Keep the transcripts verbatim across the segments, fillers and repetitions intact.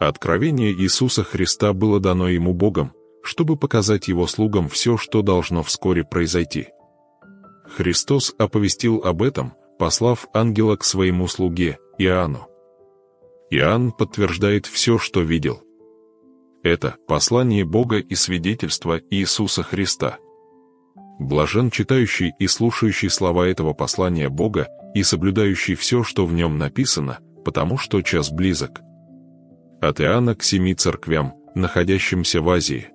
Откровение Иисуса Христа было дано ему Богом, чтобы показать его слугам все, что должно вскоре произойти. Христос оповестил об этом, послав ангела к своему слуге, Иоанну. Иоанн подтверждает все, что видел. Это послание Бога и свидетельство Иисуса Христа. Блажен читающий и слушающий слова этого послания Бога и соблюдающий все, что в нем написано, потому что час близок. От Иоанна к семи церквям, находящимся в Азии.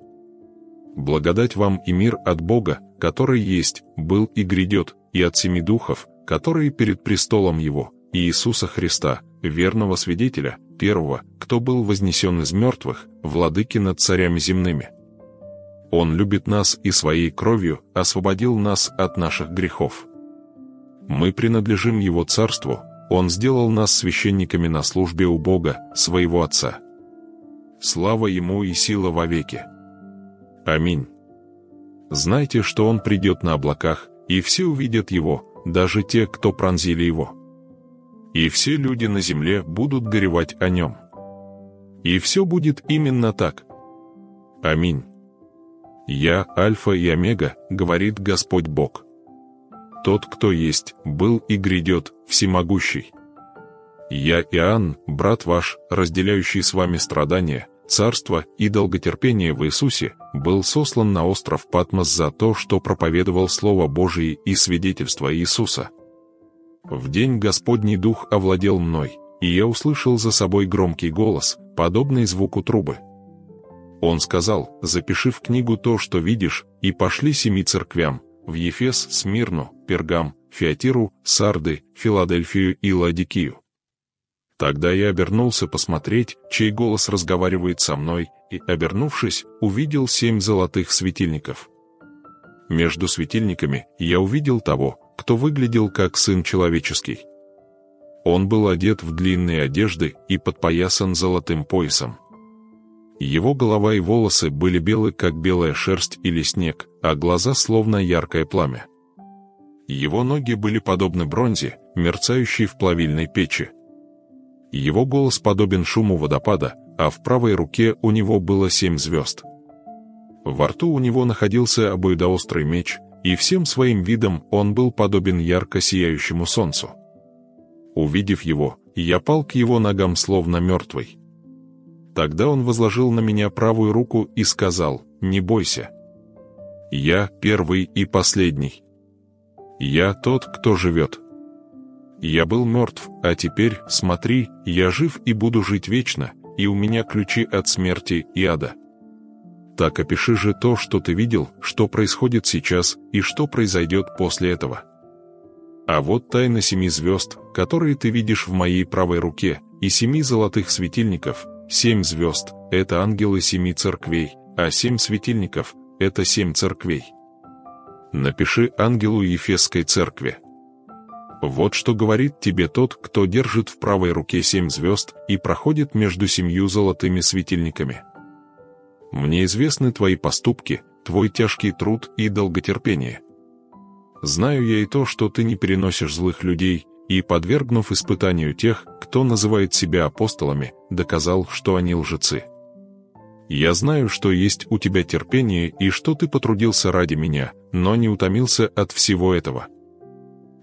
Благодать вам и мир от Бога, который есть, был и грядет, и от семи духов, которые перед престолом Его, и Иисуса Христа, верного свидетеля, первого, кто был вознесен из мертвых, владыки над царями земными. Он любит нас и своей кровью освободил нас от наших грехов. Мы принадлежим Его Царству, Он сделал нас священниками на службе у Бога, своего Отца. Слава Ему и сила вовеки. Аминь. Знайте, что Он придет на облаках, и все увидят Его, даже те, кто пронзили Его. И все люди на земле будут горевать о Нем. И все будет именно так. Аминь. Я Альфа и Омега, говорит Господь Бог. Тот, кто есть, был и грядет, всемогущий. Я Иоанн, брат ваш, разделяющий с вами страдания, царство и долготерпение в Иисусе, был сослан на остров Патмос за то, что проповедовал Слово Божие и свидетельство Иисуса. В день Господний Дух овладел мной, и я услышал за собой громкий голос, подобный звуку трубы. Он сказал: «Запиши в книгу то, что видишь, и пошли семи церквям, в Ефес, Смирну, Пергам, Фиатиру, Сарды, Филадельфию и Ладикию». Тогда я обернулся посмотреть, чей голос разговаривает со мной, и, обернувшись, увидел семь золотых светильников. Между светильниками я увидел того, кто выглядел как Сын Человеческий. Он был одет в длинные одежды и подпоясан золотым поясом. Его голова и волосы были белы, как белая шерсть или снег, а глаза словно яркое пламя. Его ноги были подобны бронзе, мерцающей в плавильной печи. Его голос подобен шуму водопада, а в правой руке у него было семь звезд. Во рту у него находился обоюдоострый меч, и всем своим видом он был подобен ярко сияющему солнцу. Увидев его, я пал к его ногам словно мертвый. Тогда он возложил на меня правую руку и сказал: «Не бойся. Я первый и последний. Я тот, кто живет. Я был мертв, а теперь, смотри, я жив и буду жить вечно, и у меня ключи от смерти и ада. Так опиши же то, что ты видел, что происходит сейчас и что произойдет после этого. А вот тайна семи звезд, которые ты видишь в моей правой руке, и семи золотых светильников. Семь звезд – это ангелы семи церквей, а семь светильников – это семь церквей. Напиши ангелу Ефесской церкви. Вот что говорит тебе тот, кто держит в правой руке семь звезд и проходит между семью золотыми светильниками. Мне известны твои поступки, твой тяжкий труд и долготерпение. Знаю я и то, что ты не переносишь злых людей, и, подвергнув испытанию тех, кто называет себя апостолами, доказал, что они лжецы. Я знаю, что есть у тебя терпение и что ты потрудился ради меня, но не утомился от всего этого.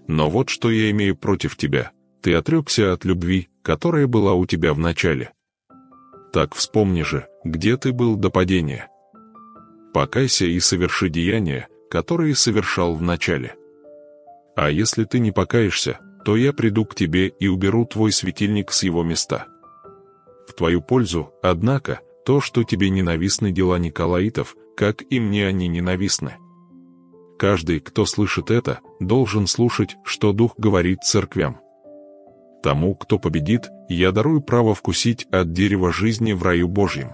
Но вот что я имею против тебя: ты отрекся от любви, которая была у тебя в начале. Так вспомни же, где ты был до падения. Покайся и соверши деяния, которые совершал в начале. А если ты не покаешься, то я приду к тебе и уберу твой светильник с его места. В твою пользу, однако, то, что тебе ненавистны дела Николаитов, как и мне они ненавистны. Каждый, кто слышит это, должен слушать, что Дух говорит церквям. Тому, кто победит, я дарую право вкусить от дерева жизни в раю Божьем.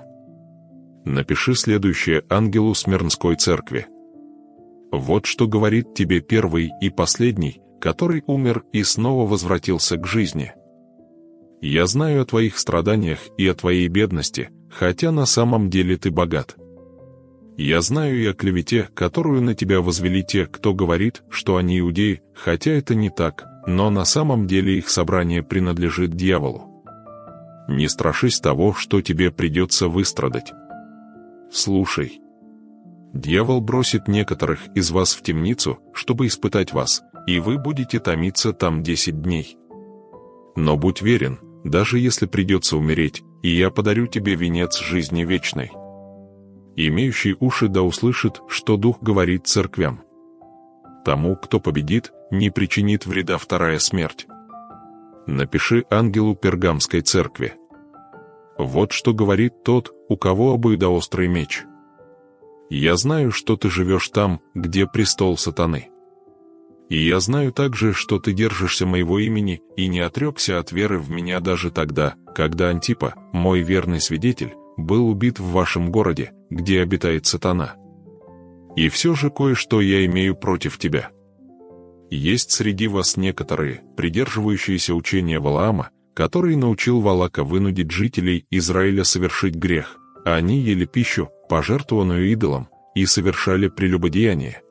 Напиши следующее ангелу Смирнской церкви. Вот что говорит тебе первый и последний, который умер и снова возвратился к жизни. Я знаю о твоих страданиях и о твоей бедности, хотя на самом деле ты богат. Я знаю и о клевете, которую на тебя возвели те, кто говорит, что они иудеи, хотя это не так, но на самом деле их собрание принадлежит дьяволу. не страшись того, что тебе придется выстрадать. Слушай, дьявол бросит некоторых из вас в темницу, чтобы испытать вас, и вы будете томиться там десять дней. Но будь верен, даже если придется умереть, и я подарю тебе венец жизни вечной. Имеющий уши да услышит, что Дух говорит церквям. Тому, кто победит, не причинит вреда вторая смерть. Напиши ангелу Пергамской церкви. Вот что говорит тот, у кого обоюдоострый меч. Я знаю, что ты живешь там, где престол сатаны. И я знаю также, что ты держишься моего имени и не отрекся от веры в меня даже тогда, когда Антипа, мой верный свидетель, был убит в вашем городе, где обитает сатана. И все же кое-что я имею против тебя. Есть среди вас некоторые, придерживающиеся учения Валаама, который научил Валака вынудить жителей Израиля совершить грех, а они ели пищу, пожертвованную идолам, и совершали прелюбодеяние.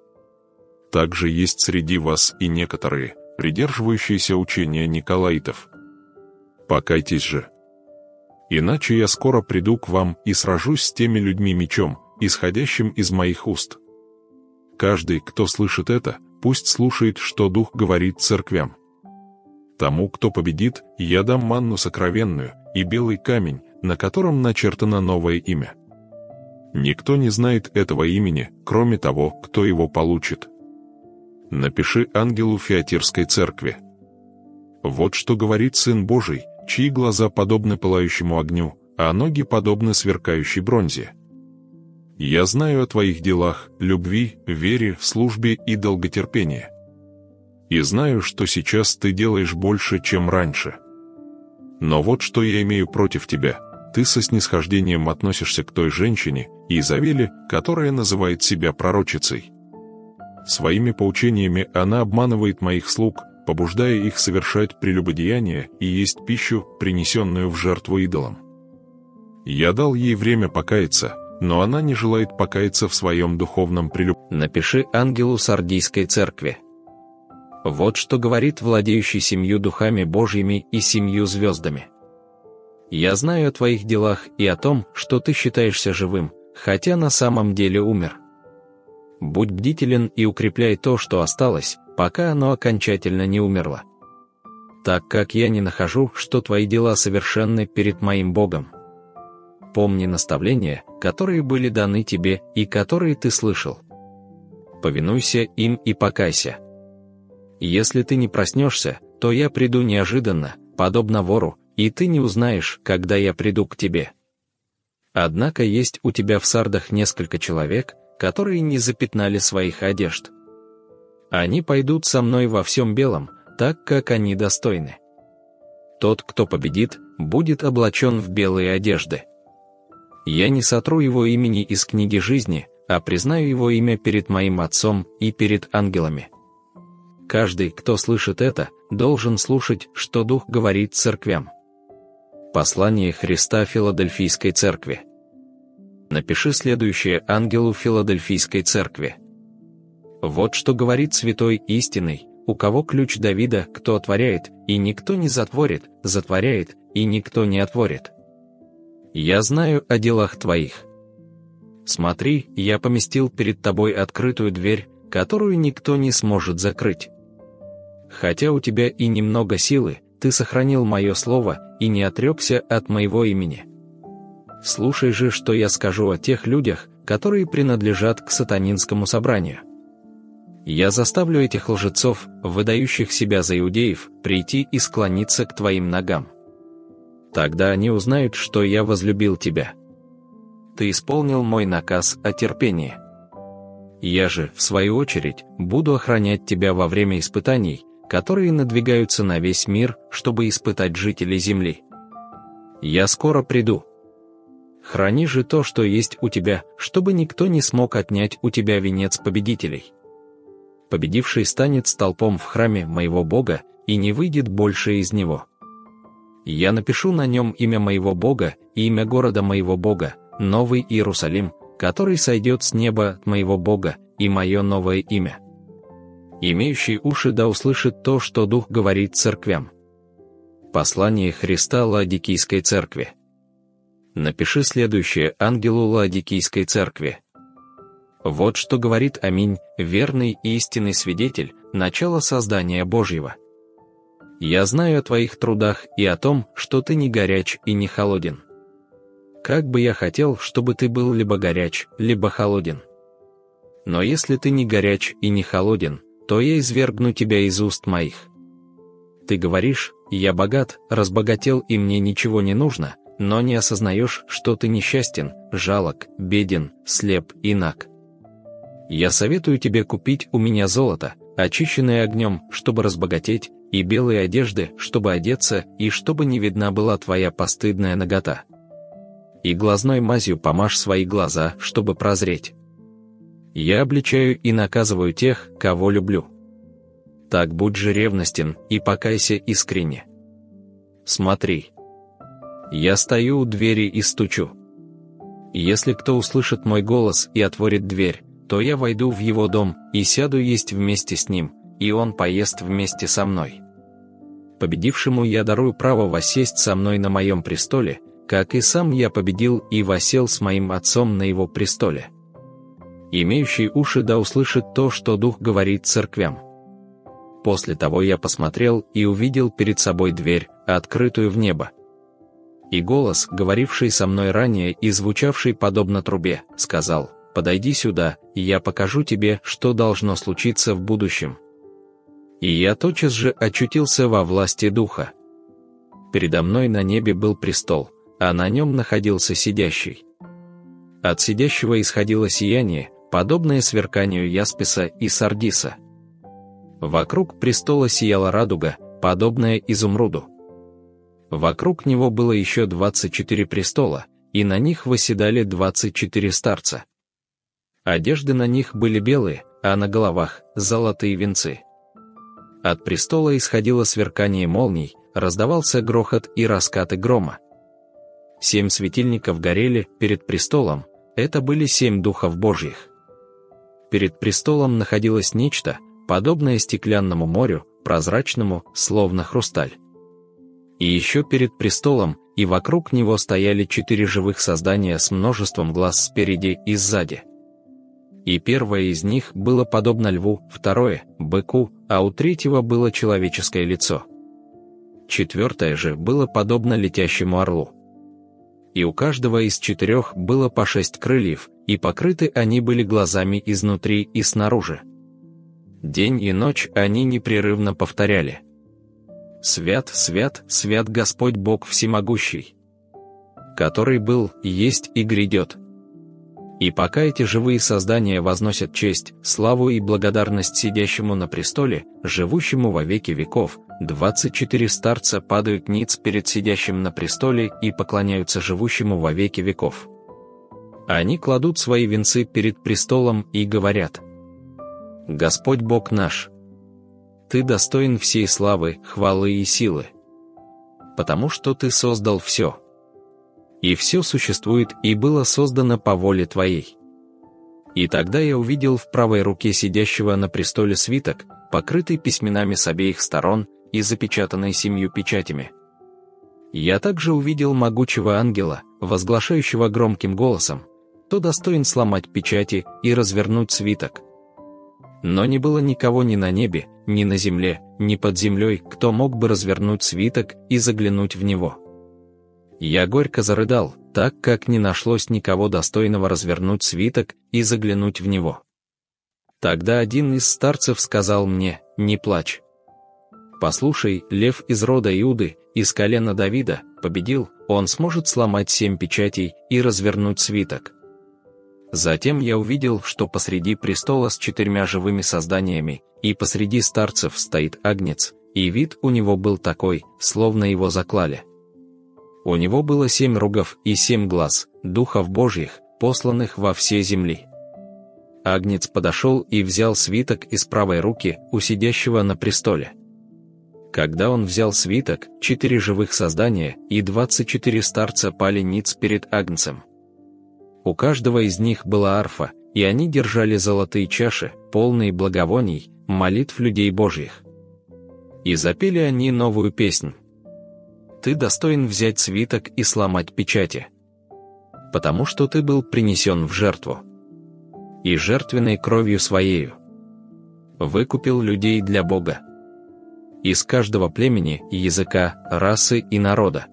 Также есть среди вас и некоторые, придерживающиеся учения Николаитов. Покайтесь же. Иначе я скоро приду к вам и сражусь с теми людьми мечом, исходящим из моих уст. Каждый, кто слышит это, пусть слушает, что Дух говорит церквям. Тому, кто победит, я дам манну сокровенную и белый камень, на котором начертано новое имя. Никто не знает этого имени, кроме того, кто его получит. Напиши ангелу Фиатирской церкви. Вот что говорит Сын Божий, чьи глаза подобны пылающему огню, а ноги подобны сверкающей бронзе. Я знаю о твоих делах, любви, вере, службе и долготерпении. И знаю, что сейчас ты делаешь больше, чем раньше. Но вот что я имею против тебя. Ты со снисхождением относишься к той женщине, Изавели, которая называет себя пророчицей. Своими поучениями она обманывает моих слуг, побуждая их совершать прелюбодеяние и есть пищу, принесенную в жертву идолам. Я дал ей время покаяться, но она не желает покаяться в своем духовном прелюбодеянии. Напиши ангелу Сардийской церкви. Вот что говорит владеющий семью духами Божьими и семью звездами. Я знаю о твоих делах и о том, что ты считаешься живым, хотя на самом деле умер. Будь бдителен и укрепляй то, что осталось, пока оно окончательно не умерло. Так как я не нахожу, что твои дела совершенны перед моим Богом. Помни наставления, которые были даны тебе и которые ты слышал. Повинуйся им и покайся. Если ты не проснешься, то я приду неожиданно, подобно вору, и ты не узнаешь, когда я приду к тебе. Однако есть у тебя в Сардах несколько человек, которые не запятнали своих одежд. Они пойдут со мной во всем белом, так как они достойны. Тот, кто победит, будет облачен в белые одежды. Я не сотру его имени из книги жизни, а признаю его имя перед моим Отцом и перед ангелами. Каждый, кто слышит это, должен слушать, что Дух говорит церквям. Послание Христа Филадельфийской церкви. Напиши следующее ангелу Филадельфийской церкви. Вот что говорит святой истинный, у кого ключ Давида, кто отворяет, и никто не затворит, затворяет, и никто не отворит. Я знаю о делах твоих. Смотри, я поместил перед тобой открытую дверь, которую никто не сможет закрыть. Хотя у тебя и немного силы, ты сохранил мое слово и не отрекся от моего имени. Слушай же, что я скажу о тех людях, которые принадлежат к сатанинскому собранию. Я заставлю этих лжецов, выдающих себя за иудеев, прийти и склониться к твоим ногам. Тогда они узнают, что я возлюбил тебя. Ты исполнил мой наказ о терпении. Я же, в свою очередь, буду охранять тебя во время испытаний, которые надвигаются на весь мир, чтобы испытать жителей земли. Я скоро приду. Храни же то, что есть у тебя, чтобы никто не смог отнять у тебя венец победителей. Победивший станет столпом в храме моего Бога, и не выйдет больше из него. Я напишу на нем имя моего Бога и имя города моего Бога, Новый Иерусалим, который сойдет с неба от моего Бога, и мое новое имя. Имеющий уши да услышит то, что Дух говорит церквям. Послание Христа Ладикийской церкви. Напиши следующее ангелу Ладикийской церкви. Вот что говорит Аминь, верный и истинный свидетель, начало создания Божьего. Я знаю о твоих трудах и о том, что ты не горяч и не холоден. Как бы я хотел, чтобы ты был либо горяч, либо холоден. Но если ты не горяч и не холоден, то я извергну тебя из уст моих. Ты говоришь, я богат, разбогател и мне ничего не нужно, но не осознаешь, что ты несчастен, жалок, беден, слеп и наг. Я советую тебе купить у меня золото, очищенное огнем, чтобы разбогатеть, и белые одежды, чтобы одеться, и чтобы не видна была твоя постыдная нагота. И глазной мазью помажь свои глаза, чтобы прозреть. Я обличаю и наказываю тех, кого люблю. Так будь же ревностен и покайся искренне. Смотри. Я стою у двери и стучу. Если кто услышит мой голос и отворит дверь, то я войду в его дом и сяду есть вместе с ним, и он поест вместе со мной. Победившему я дарую право воссесть со мной на моем престоле, как и сам я победил и воссел с моим отцом на его престоле. Имеющий уши да услышит то, что Дух говорит церквям. После того я посмотрел и увидел перед собой дверь, открытую в небо. И голос, говоривший со мной ранее и звучавший подобно трубе, сказал: «Подойди сюда, и я покажу тебе, что должно случиться в будущем». И я тотчас же очутился во власти Духа. Передо мной на небе был престол, а на нем находился сидящий. От сидящего исходило сияние, подобное сверканию ясписа и сардиса. Вокруг престола сияла радуга, подобная изумруду. Вокруг него было еще двадцать четыре престола, и на них восседали двадцать четыре старца. Одежды на них были белые, а на головах – золотые венцы. От престола исходило сверкание молний, раздавался грохот и раскаты грома. Семь светильников горели перед престолом, это были семь духов Божьих. Перед престолом находилось нечто, подобное стеклянному морю, прозрачному, словно хрусталь. И еще перед престолом, и вокруг него стояли четыре живых создания с множеством глаз спереди и сзади. И первое из них было подобно льву, второе – быку, а у третьего было человеческое лицо. Четвертое же было подобно летящему орлу. И у каждого из четырех было по шесть крыльев, и покрыты они были глазами изнутри и снаружи. День и ночь они непрерывно повторяли: «Свят, свят, свят Господь Бог Всемогущий, который был, есть и грядет». И пока эти живые создания возносят честь, славу и благодарность сидящему на престоле, живущему во веки веков, двадцать четыре старца падают ниц перед сидящим на престоле и поклоняются живущему во веки веков. Они кладут свои венцы перед престолом и говорят: «Господь Бог наш, Ты достоин всей славы, хвалы и силы, потому что Ты создал все. И все существует и было создано по воле Твоей». И тогда я увидел в правой руке сидящего на престоле свиток, покрытый письменами с обеих сторон и запечатанный семью печатями. Я также увидел могучего ангела, возглашающего громким голосом: «Кто достоин сломать печати и развернуть свиток?» Но не было никого ни на небе, ни на земле, ни под землей, кто мог бы развернуть свиток и заглянуть в него. Я горько зарыдал, так как не нашлось никого достойного развернуть свиток и заглянуть в него. Тогда один из старцев сказал мне: «Не плачь. Послушай, лев из рода Иуды, из колена Давида, победил, он сможет сломать семь печатей и развернуть свиток». Затем я увидел, что посреди престола с четырьмя живыми созданиями и посреди старцев стоит агнец, и вид у него был такой, словно его заклали. У него было семь рогов и семь глаз, духов Божьих, посланных во все земли. Агнец подошел и взял свиток из правой руки у сидящего на престоле. Когда он взял свиток, четыре живых создания и двадцать четыре старца пали ниц перед агнцем. У каждого из них была арфа, и они держали золотые чаши, полные благовоний, молитв людей Божьих. И запели они новую песнь: ты достоин взять свиток и сломать печати, потому что ты был принесен в жертву, и жертвенной кровью своею выкупил людей для Бога из каждого племени, языка, расы и народа.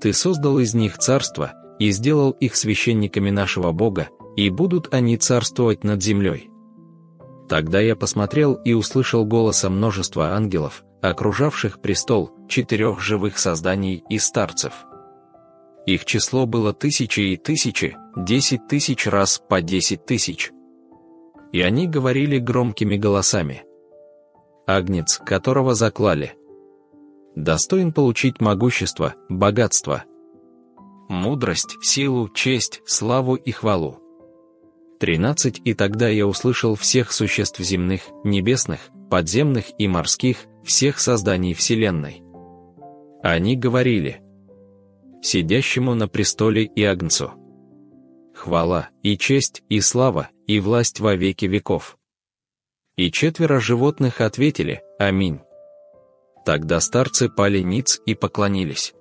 Ты создал из них царство и сделал их священниками нашего Бога, и будут они царствовать над землей. Тогда я посмотрел и услышал голоса множества ангелов, окружавших престол, четырех живых созданий и старцев. Их число было тысячи и тысячи, десять тысяч раз по десять тысяч. И они говорили громкими голосами: «Агнец, которого заклали, достоин получить могущество, богатство, мудрость, силу, честь, славу и хвалу». тринадцать И тогда я услышал всех существ земных, небесных, подземных и морских, всех созданий вселенной. Они говорили: «Сидящему на престоле и Агнцу хвала, и честь, и слава, и власть во веки веков». И четверо животных ответили: «Аминь». Тогда старцы пали ниц и поклонились.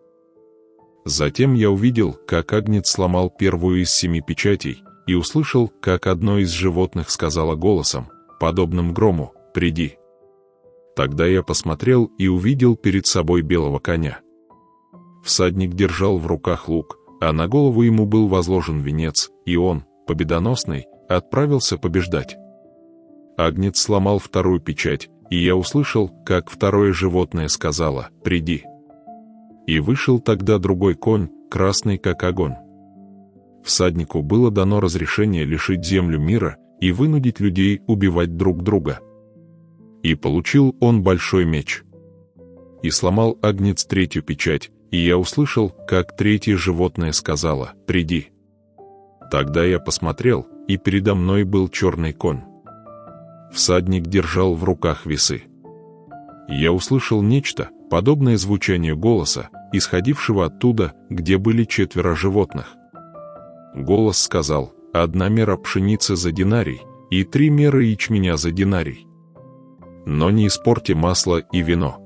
Затем я увидел, как Агнец сломал первую из семи печатей, и услышал, как одно из животных сказала голосом, подобным грому: «Приди». Тогда я посмотрел и увидел перед собой белого коня. Всадник держал в руках лук, а на голову ему был возложен венец, и он, победоносный, отправился побеждать. Агнец сломал вторую печать, и я услышал, как второе животное сказала: «Приди». И вышел тогда другой конь, красный как огонь. Всаднику было дано разрешение лишить землю мира и вынудить людей убивать друг друга. И получил он большой меч. И сломал Агнец третью печать, и я услышал, как третье животное сказала: «Приди». Тогда я посмотрел, и передо мной был черный конь. Всадник держал в руках весы. Я услышал нечто, подобное звучанию голоса, исходившего оттуда, где были четверо животных. Голос сказал: «Одна мера пшеницы за динарий, и три меры ячменя за динарий. Но не испорти масло и вино».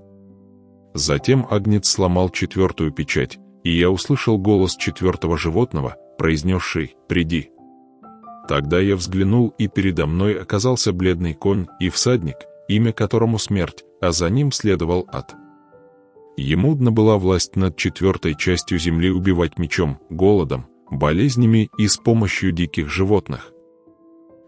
Затем Агнец сломал четвертую печать, и я услышал голос четвертого животного, произнесший: «Приди». Тогда я взглянул, и передо мной оказался бледный конь и всадник, имя которому смерть, а за ним следовал ад. Ему дана была власть над четвертой частью земли убивать мечом, голодом, болезнями и с помощью диких животных.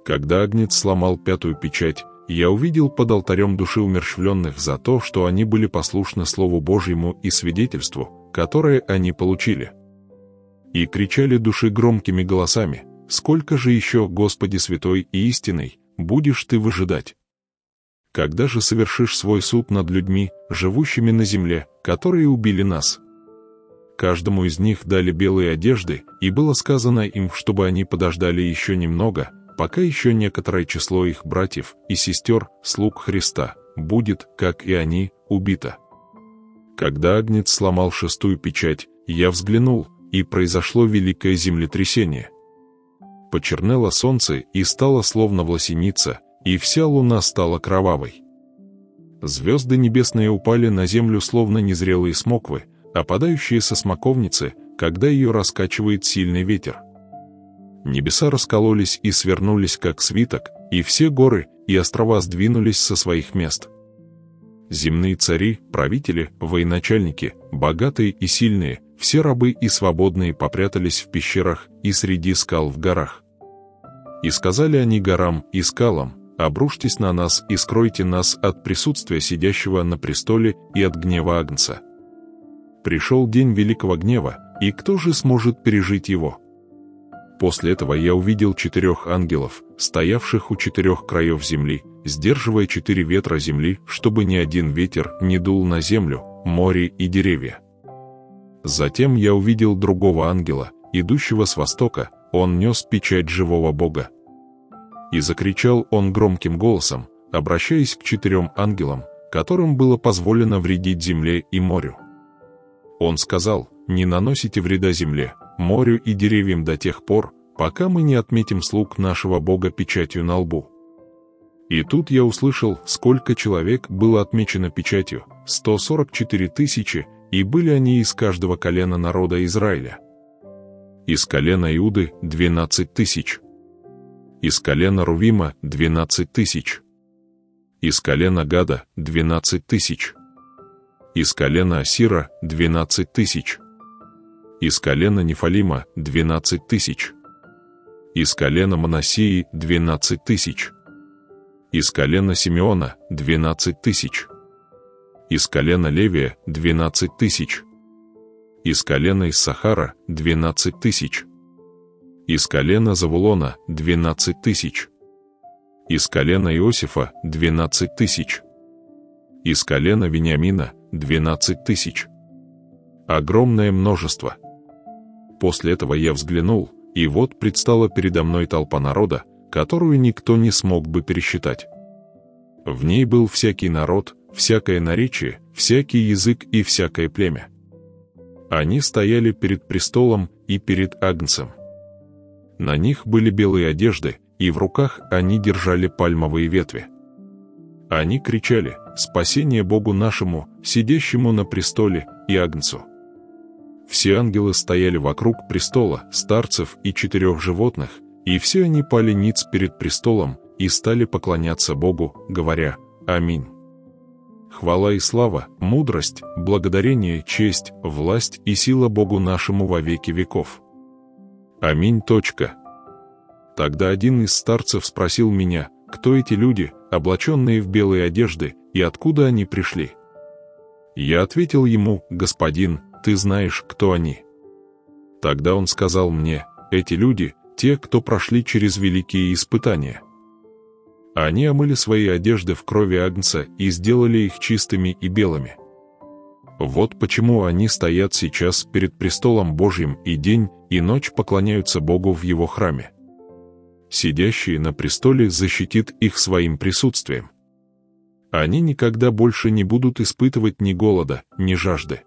Когда Агнец сломал пятую печать, я увидел под алтарем души умерщвленных за то, что они были послушны Слову Божьему и свидетельству, которое они получили. И кричали души громкими голосами: «Сколько же еще, Господи святой и истинный, будешь ты выжидать? Когда же совершишь свой суд над людьми, живущими на земле, которые убили нас?» Каждому из них дали белые одежды, и было сказано им, чтобы они подождали еще немного, пока еще некоторое число их братьев и сестер, слуг Христа, будет, как и они, убито. Когда Агнец сломал шестую печать, я взглянул, и произошло великое землетрясение. Почернело солнце и стало словно власеница, и вся луна стала кровавой. Звезды небесные упали на землю, словно незрелые смоквы, опадающие со смоковницы, когда ее раскачивает сильный ветер. Небеса раскололись и свернулись, как свиток, и все горы и острова сдвинулись со своих мест. Земные цари, правители, военачальники, богатые и сильные, все рабы и свободные попрятались в пещерах и среди скал в горах. И сказали они горам и скалам: «Обрушьтесь на нас и скройте нас от присутствия сидящего на престоле и от гнева Агнца. Пришел день великого гнева, и кто же сможет пережить его?» После этого я увидел четырех ангелов, стоявших у четырех краев земли, сдерживая четыре ветра земли, чтобы ни один ветер не дул на землю, море и деревья. Затем я увидел другого ангела, идущего с востока, он нес печать живого Бога. И закричал он громким голосом, обращаясь к четырем ангелам, которым было позволено вредить земле и морю. Он сказал: «Не наносите вреда земле, морю и деревьям до тех пор, пока мы не отметим слуг нашего Бога печатью на лбу». И тут я услышал, сколько человек было отмечено печатью: сто сорок четыре тысячи, и были они из каждого колена народа Израиля. Из колена Иуды – двенадцать тысяч. Из колена Рувима – двенадцать тысяч. Из колена Гада – двенадцать тысяч. Из колена Асира – двенадцать тысяч. Из колена Нефалима – двенадцать тысяч. Из колена Манасии – двенадцать тысяч. Из колена Симеона – двенадцать тысяч. Из колена Левия – двенадцать тысяч. Из колена Иссахара – двенадцать тысяч. Из колена Завулона – двенадцать тысяч. Из колена Иосифа – двенадцать тысяч. Из колена Вениамина – двенадцать тысяч. Огромное множество. После этого я взглянул, и вот предстала передо мной толпа народа, которую никто не смог бы пересчитать. В ней был всякий народ, всякое наречие, всякий язык и всякое племя. Они стояли перед престолом и перед Агнцем. На них были белые одежды, и в руках они держали пальмовые ветви. Они кричали: «Спасение Богу нашему, сидящему на престоле, и Агнцу». Все ангелы стояли вокруг престола, старцев и четырех животных, и все они пали ниц перед престолом и стали поклоняться Богу, говоря: «Аминь». Хвала и слава, мудрость, благодарение, честь, власть и сила Богу нашему во веки веков. Аминь. Точка. Тогда один из старцев спросил меня: кто эти люди, облаченные в белые одежды, и откуда они пришли? Я ответил ему: господин, ты знаешь, кто они. Тогда он сказал мне: эти люди – те, кто прошли через великие испытания. Они омыли свои одежды в крови Агнца и сделали их чистыми и белыми. Вот почему они стоят сейчас перед престолом Божьим и день, и ночь поклоняются Богу в его храме. Сидящий на престоле защитит их своим присутствием. Они никогда больше не будут испытывать ни голода, ни жажды.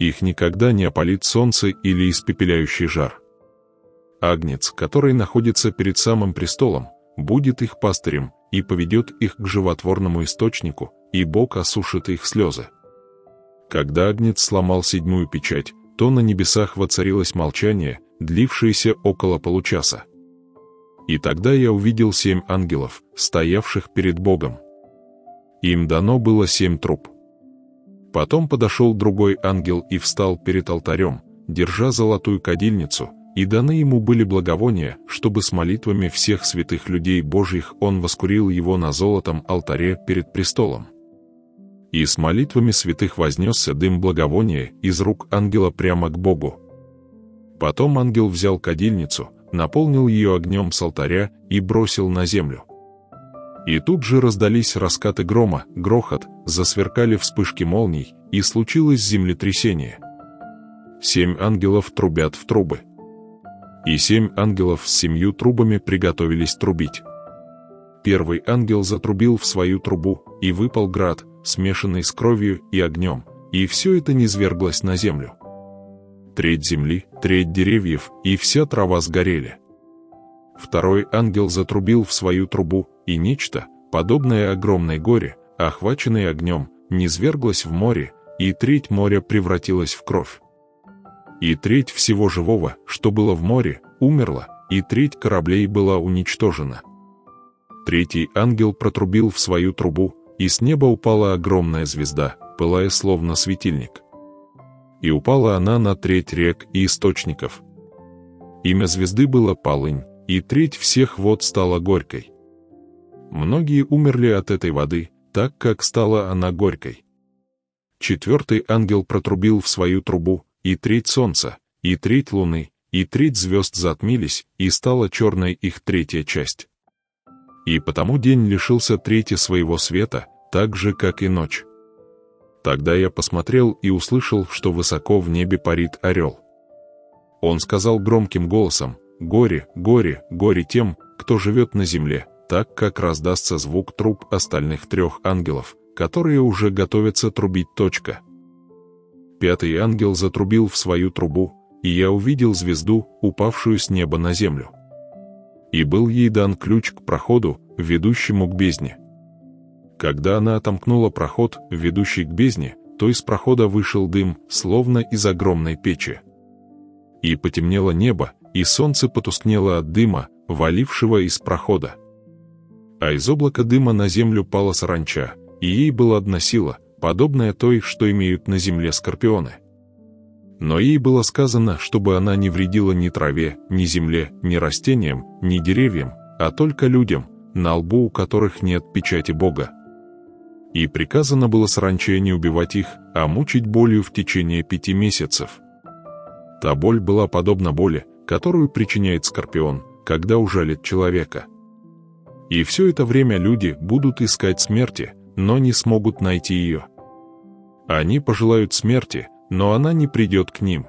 Их никогда не опалит солнце или испепеляющий жар. Агнец, который находится перед самым престолом, будет их пастырем и поведет их к животворному источнику, и Бог осушит их слезы. Когда Агнец сломал седьмую печать, то на небесах воцарилось молчание, длившееся около получаса. И тогда я увидел семь ангелов, стоявших перед Богом. Им дано было семь труб. Потом подошел другой ангел и встал перед алтарем, держа золотую кадильницу, и даны ему были благовония, чтобы с молитвами всех святых людей Божьих он воскурил его на золотом алтаре перед престолом. И с молитвами святых вознесся дым благовония из рук ангела прямо к Богу. Потом ангел взял кадильницу, наполнил ее огнем с алтаря и бросил на землю. И тут же раздались раскаты грома, грохот, засверкали вспышки молний, и случилось землетрясение. Семь ангелов трубят в трубы. И семь ангелов с семью трубами приготовились трубить. Первый ангел затрубил в свою трубу, и выпал град, смешанный с кровью и огнем, и все это низверглось на землю. Треть земли, треть деревьев, и вся трава сгорели. Второй ангел затрубил в свою трубу, и нечто, подобное огромной горе, охваченное огнем, низверглось в море, и треть моря превратилась в кровь. И треть всего живого, что было в море, умерла, и треть кораблей была уничтожена. Третий ангел протрубил в свою трубу, и с неба упала огромная звезда, пылая словно светильник. И упала она на треть рек и источников. Имя звезды было Полынь, и треть всех вод стала горькой. Многие умерли от этой воды, так как стала она горькой. Четвертый ангел протрубил в свою трубу, и треть солнца, и треть луны, и треть звезд затмились, и стала черной их третья часть. И потому день лишился трети своего света, так же, как и ночь. Тогда я посмотрел и услышал, что высоко в небе парит орел. Он сказал громким голосом: «Горе, горе, горе тем, кто живет на земле, так как раздастся звук труб остальных трех ангелов, которые уже готовятся трубить». Точка. Пятый ангел затрубил в свою трубу, и я увидел звезду, упавшую с неба на землю. И был ей дан ключ к проходу, ведущему к бездне. Когда она отомкнула проход, ведущий к бездне, то из прохода вышел дым, словно из огромной печи. И потемнело небо, и солнце потускнело от дыма, валившего из прохода. А из облака дыма на землю пала саранча, и ей была одна сила, подобная той, что имеют на земле скорпионы. Но ей было сказано, чтобы она не вредила ни траве, ни земле, ни растениям, ни деревьям, а только людям, на лбу у которых нет печати Бога. И приказано было саранче не убивать их, а мучить болью в течение пяти месяцев. Та боль была подобна боли, которую причиняет скорпион, когда ужалит человека. И все это время люди будут искать смерти, но не смогут найти ее. Они пожелают смерти, но она не придет к ним.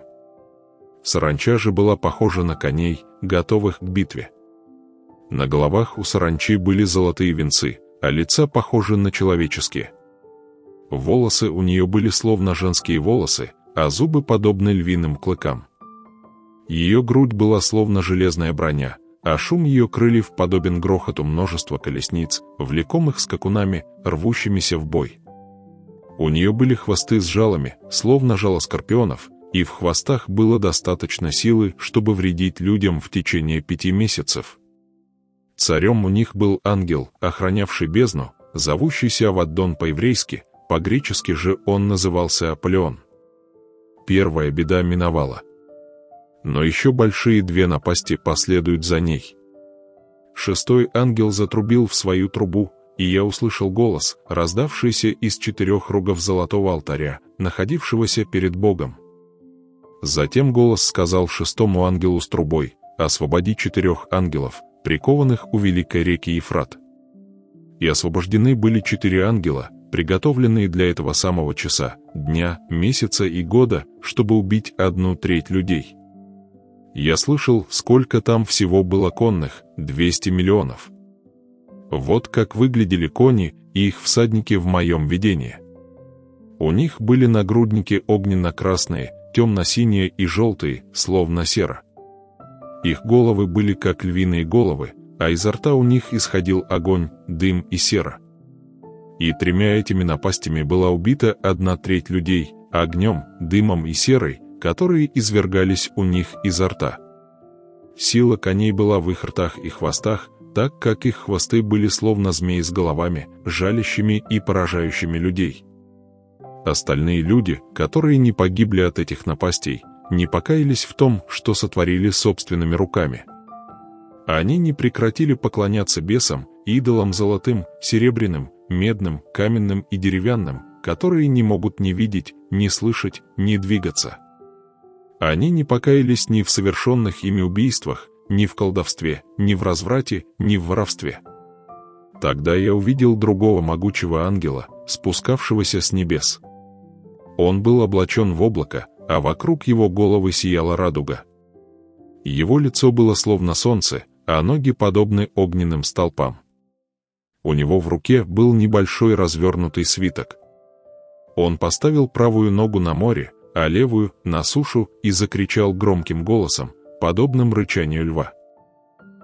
Саранча же была похожа на коней, готовых к битве. На головах у саранчи были золотые венцы, а лица похожи на человеческие. Волосы у нее были словно женские волосы, а зубы подобны львиным клыкам. Ее грудь была словно железная броня, а шум ее крыльев подобен грохоту множества колесниц, влекомых скакунами, рвущимися в бой. У нее были хвосты с жалами, словно жало скорпионов, и в хвостах было достаточно силы, чтобы вредить людям в течение пяти месяцев. Царем у них был ангел, охранявший бездну, зовущийся Аваддон по-еврейски, по-гречески же он назывался Аполеон. Первая беда миновала. Но еще большие две напасти последуют за ней. Шестой ангел затрубил в свою трубу, и я услышал голос, раздавшийся из четырех рогов золотого алтаря, находившегося перед Богом. Затем голос сказал шестому ангелу с трубой: «Освободи четырех ангелов, прикованных у великой реки Ефрат». И освобождены были четыре ангела, приготовленные для этого самого часа, дня, месяца и года, чтобы убить одну треть людей. Я слышал, сколько там всего было конных — двести миллионов. Вот как выглядели кони и их всадники в моем видении. У них были нагрудники огненно-красные, темно-синие и желтые, словно сера. Их головы были как львиные головы, а изо рта у них исходил огонь, дым и сера. И тремя этими напастями была убита одна треть людей огнем, дымом и серой, которые извергались у них изо рта. Сила коней была в их ртах и хвостах, так как их хвосты были словно змеи с головами, жалящими и поражающими людей. Остальные люди, которые не погибли от этих напастей, не покаялись в том, что сотворили собственными руками. Они не прекратили поклоняться бесам, идолам золотым, серебряным, медным, каменным и деревянным, которые не могут ни видеть, ни слышать, ни двигаться. Они не покаялись ни в совершенных ими убийствах, ни в колдовстве, ни в разврате, ни в воровстве. Тогда я увидел другого могучего ангела, спускавшегося с небес. Он был облачен в облако, а вокруг его головы сияла радуга. Его лицо было словно солнце, а ноги подобны огненным столпам. У него в руке был небольшой развернутый свиток. Он поставил правую ногу на море, а левую — на сушу, и закричал громким голосом, подобным рычанию льва.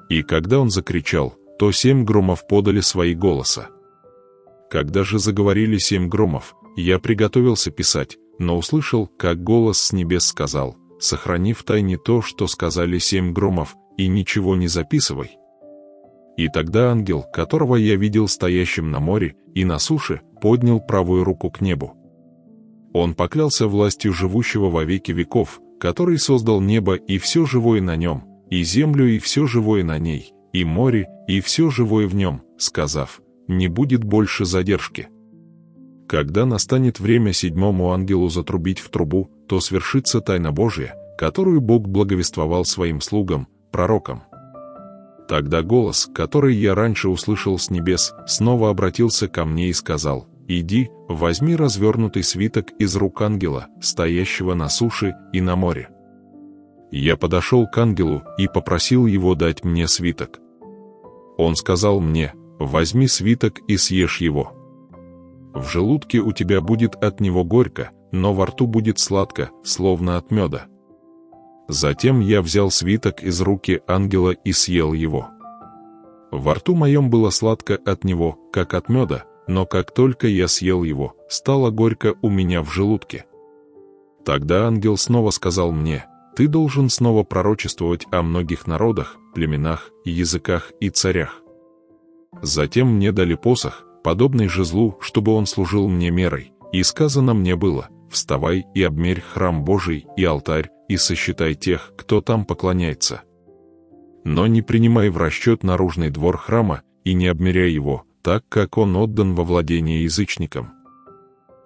И когда он закричал, то семь громов подали свои голоса. Когда же заговорили семь громов, я приготовился писать, но услышал, как голос с небес сказал: «Сохрани в тайне то, что сказали семь громов, и ничего не записывай». И тогда ангел, которого я видел стоящим на море и на суше, поднял правую руку к небу. Он поклялся властью живущего во веки веков, который создал небо и все живое на нем, и землю и все живое на ней, и море и все живое в нем, сказав: «Не будет больше задержки». Когда настанет время седьмому ангелу затрубить в трубу, то свершится тайна Божья, которую Бог благовествовал своим слугам, пророкам. Тогда голос, который я раньше услышал с небес, снова обратился ко мне и сказал: «Иди, возьми развернутый свиток из рук ангела, стоящего на суше и на море». Я подошел к ангелу и попросил его дать мне свиток. Он сказал мне: «Возьми свиток и съешь его. В желудке у тебя будет от него горько, но во рту будет сладко, словно от меда». Затем я взял свиток из руки ангела и съел его. Во рту моем было сладко от него, как от меда, но как только я съел его, стало горько у меня в желудке. Тогда ангел снова сказал мне: «Ты должен снова пророчествовать о многих народах, племенах, языках и царях». Затем мне дали посох, подобный жезлу, чтобы он служил мне мерой, и сказано мне было: «Вставай и обмерь храм Божий и алтарь, и сосчитай тех, кто там поклоняется. Но не принимай в расчет наружный двор храма и не обмеряй его, так как он отдан во владение язычникам.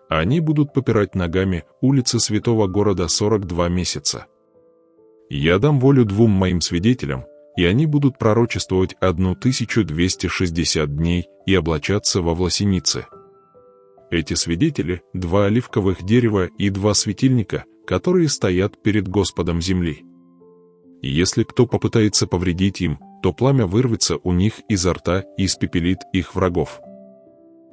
Они будут попирать ногами улицы святого города сорок два месяца. Я дам волю двум моим свидетелям, и они будут пророчествовать тысячу двести шестьдесят дней и облачаться во власеницы. Эти свидетели – два оливковых дерева и два светильника, которые стоят перед Господом земли. Если кто попытается повредить им, то пламя вырвется у них изо рта и испепелит их врагов.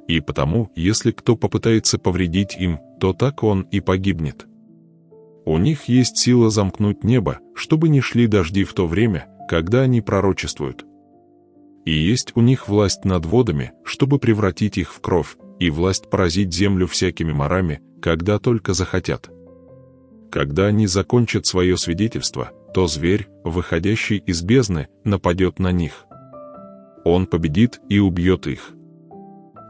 И потому, если кто попытается повредить им, то так он и погибнет. У них есть сила замкнуть небо, чтобы не шли дожди в то время, когда они пророчествуют. И есть у них власть над водами, чтобы превратить их в кровь, и власть поразить землю всякими морами, когда только захотят. Когда они закончат свое свидетельство, то зверь, выходящий из бездны, нападет на них. Он победит и убьет их.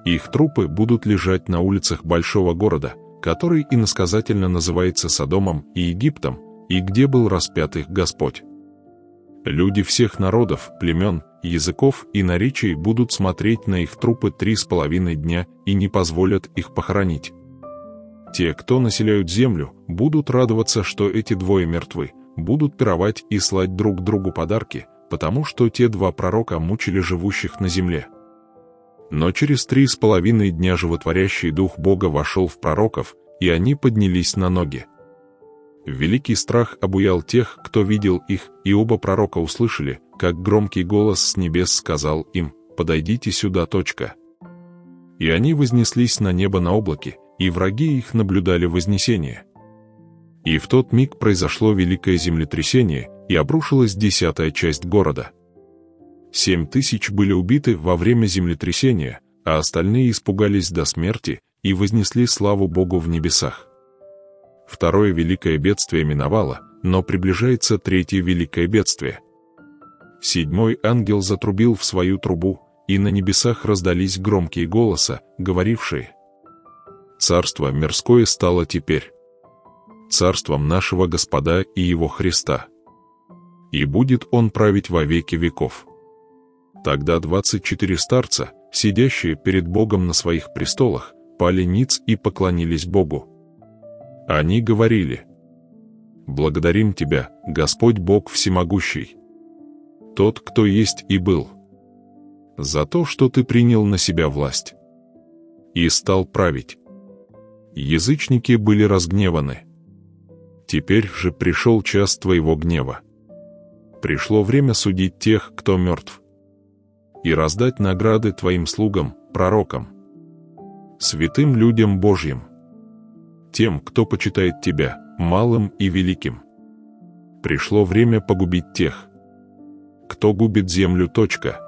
Их трупы будут лежать на улицах большого города, который иносказательно называется Содомом и Египтом, и где был распят их Господь. Люди всех народов, племен, языков и наречий будут смотреть на их трупы три с половиной дня и не позволят их похоронить. Те, кто населяют землю, будут радоваться, что эти двое мертвы, будут пировать и слать друг другу подарки, потому что те два пророка мучили живущих на земле. Но через три с половиной дня животворящий дух Бога вошел в пророков, и они поднялись на ноги. Великий страх обуял тех, кто видел их, и оба пророка услышали, как громкий голос с небес сказал им: «Подойдите сюда, точка». И они вознеслись на небо на облаке, и враги их наблюдали вознесение. И в тот миг произошло великое землетрясение, и обрушилась десятая часть города. Семь тысяч были убиты во время землетрясения, а остальные испугались до смерти и вознесли славу Богу в небесах. Второе великое бедствие миновало, но приближается третье великое бедствие. Седьмой ангел затрубил в свою трубу, и на небесах раздались громкие голоса, говорившие: «Царство мирское стало теперь царством нашего Господа и Его Христа, и будет Он править во веки веков». Тогда двадцать четыре старца, сидящие перед Богом на своих престолах, пали ниц и поклонились Богу. Они говорили: «Благодарим Тебя, Господь Бог Всемогущий, Тот, кто есть и был, за то, что Ты принял на себя власть и стал править». Язычники были разгневаны. Теперь же пришел час Твоего гнева. Пришло время судить тех, кто мертв, и раздать награды Твоим слугам, пророкам, святым людям Божьим, тем, кто почитает Тебя, малым и великим. Пришло время погубить тех, кто губит землю. Точка.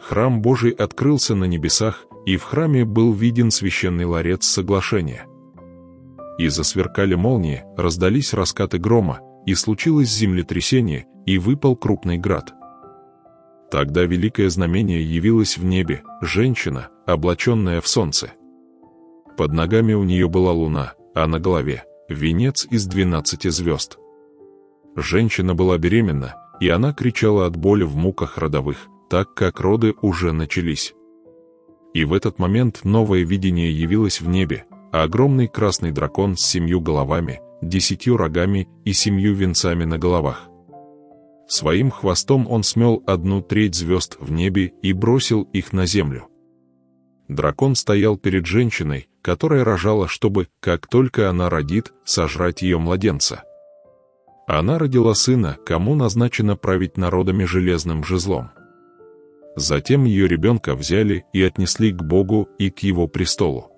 Храм Божий открылся на небесах, и в храме был виден священный ларец соглашения. И засверкали молнии, раздались раскаты грома, и случилось землетрясение, и выпал крупный град. Тогда великое знамение явилось в небе: женщина, облаченная в солнце. Под ногами у нее была луна, а на голове — венец из двенадцати звезд. Женщина была беременна, и она кричала от боли в муках родовых, так как роды уже начались. И в этот момент новое видение явилось в небе: огромный красный дракон с семью головами, десятью рогами и семью венцами на головах. Своим хвостом он смел одну треть звезд в небе и бросил их на землю. Дракон стоял перед женщиной, которая рожала, чтобы, как только она родит, сожрать ее младенца. Она родила сына, кому назначено править народами железным жезлом. Затем ее ребенка взяли и отнесли к Богу и к его престолу.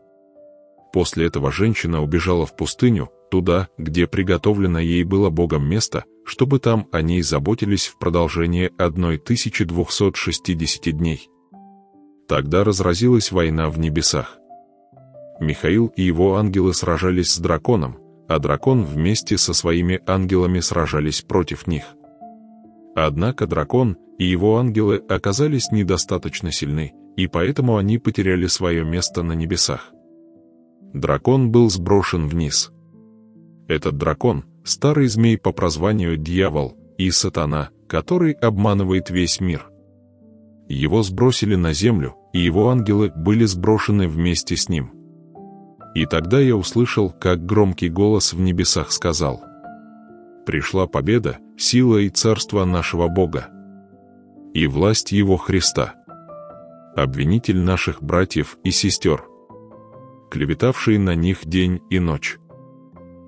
После этого женщина убежала в пустыню, туда, где приготовлено ей было Богом место, чтобы там о ней заботились в продолжение тысячи двухсот шестидесяти дней. Тогда разразилась война в небесах. Михаил и его ангелы сражались с драконом, а дракон вместе со своими ангелами сражались против них. Однако дракон и его ангелы оказались недостаточно сильны, и поэтому они потеряли свое место на небесах. Дракон был сброшен вниз. Этот дракон, старый змей по прозванию Дьявол и Сатана, который обманывает весь мир. Его сбросили на землю, и его ангелы были сброшены вместе с ним. И тогда я услышал, как громкий голос в небесах сказал: «Пришла победа, сила и царство нашего Бога, и власть Его Христа. Обвинитель наших братьев и сестер, клеветавший на них день и ночь,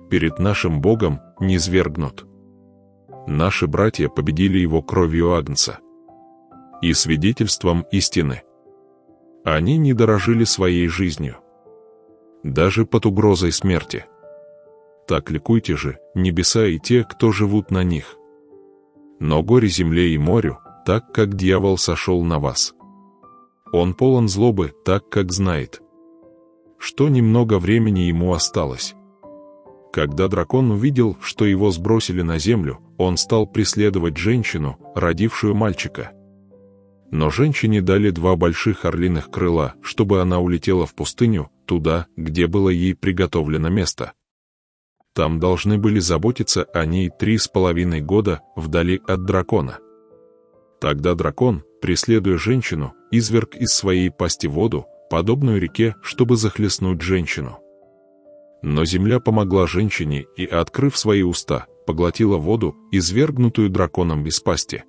перед нашим Богом низвергнут. Наши братья победили его кровью Агнца и свидетельством истины. Они не дорожили своей жизнью, даже под угрозой смерти. Так ликуйте же, небеса и те, кто живут на них. Но горе земле и морю, так как дьявол сошел на вас. Он полон злобы, так как знает, что немного времени ему осталось». Когда дракон увидел, что его сбросили на землю, он стал преследовать женщину, родившую мальчика. Но женщине дали два больших орлиных крыла, чтобы она улетела в пустыню, туда, где было ей приготовлено место. Там должны были заботиться о ней три с половиной года вдали от дракона. Тогда дракон, преследуя женщину, изверг из своей пасти воду, подобную реке, чтобы захлестнуть женщину. Но земля помогла женщине и, открыв свои уста, поглотила воду, извергнутую драконом без пасти.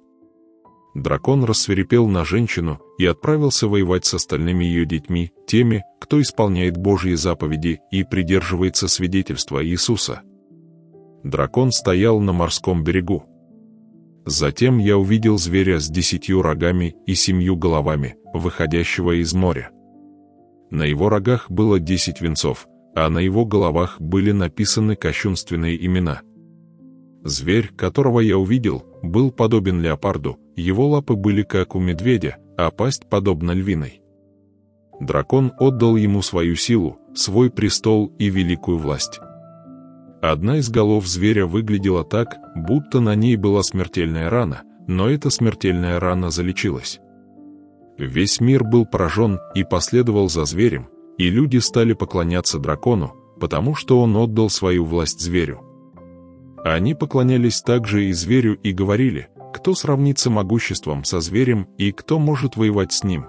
Дракон рассвирепел на женщину и отправился воевать с остальными ее детьми, теми, кто исполняет Божьи заповеди и придерживается свидетельства Иисуса. Дракон стоял на морском берегу. Затем я увидел зверя с десятью рогами и семью головами, выходящего из моря. На его рогах было десять венцов, а на его головах были написаны кощунственные имена. Зверь, которого я увидел, был подобен леопарду, его лапы были как у медведя, а пасть подобна львиной. Дракон отдал ему свою силу, свой престол и великую власть. Одна из голов зверя выглядела так, будто на ней была смертельная рана, но эта смертельная рана залечилась. Весь мир был поражен и последовал за зверем, и люди стали поклоняться дракону, потому что он отдал свою власть зверю. Они поклонялись также и зверю и говорили: кто сравнится могуществом со зверем и кто может воевать с ним?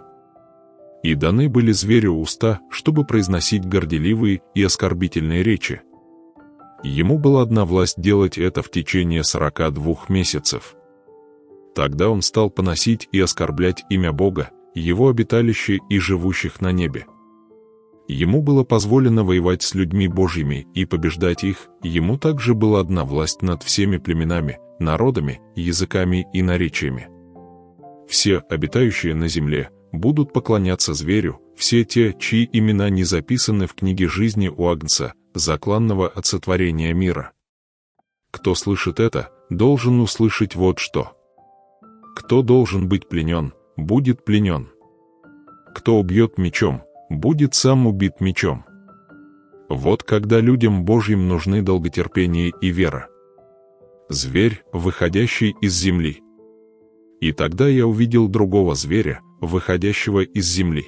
И даны были зверю уста, чтобы произносить горделивые и оскорбительные речи. Ему была одна власть делать это в течение сорока двух месяцев. Тогда он стал поносить и оскорблять имя Бога, его обиталище и живущих на небе. Ему было позволено воевать с людьми Божьими и побеждать их, ему также была одна власть над всеми племенами, народами, языками и наречиями. Все, обитающие на земле, будут поклоняться зверю, все те, чьи имена не записаны в книге жизни у Агнца, закланного от сотворения мира. Кто слышит это, должен услышать вот что. Кто должен быть пленен, будет пленен. Кто убьет мечом, будет сам убит мечом. Вот когда людям Божьим нужны долготерпение и вера. Зверь, выходящий из земли. И тогда я увидел другого зверя, выходящего из земли.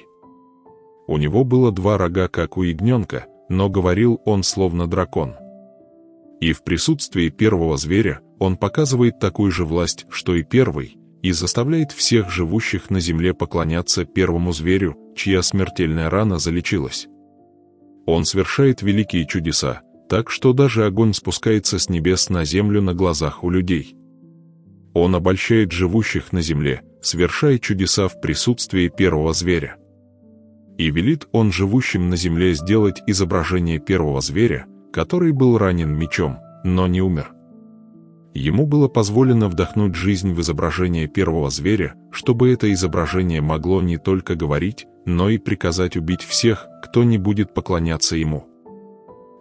У него было два рога, как у ягненка, но говорил он словно дракон. И в присутствии первого зверя он показывает такую же власть, что и первый, и заставляет всех живущих на земле поклоняться первому зверю, чья смертельная рана залечилась. Он совершает великие чудеса, так что даже огонь спускается с небес на землю на глазах у людей. Он обольщает живущих на земле, совершая чудеса в присутствии первого зверя. И велит он живущим на земле сделать изображение первого зверя, который был ранен мечом, но не умер. Ему было позволено вдохнуть жизнь в изображение первого зверя, чтобы это изображение могло не только говорить, но и приказать убить всех, кто не будет поклоняться ему.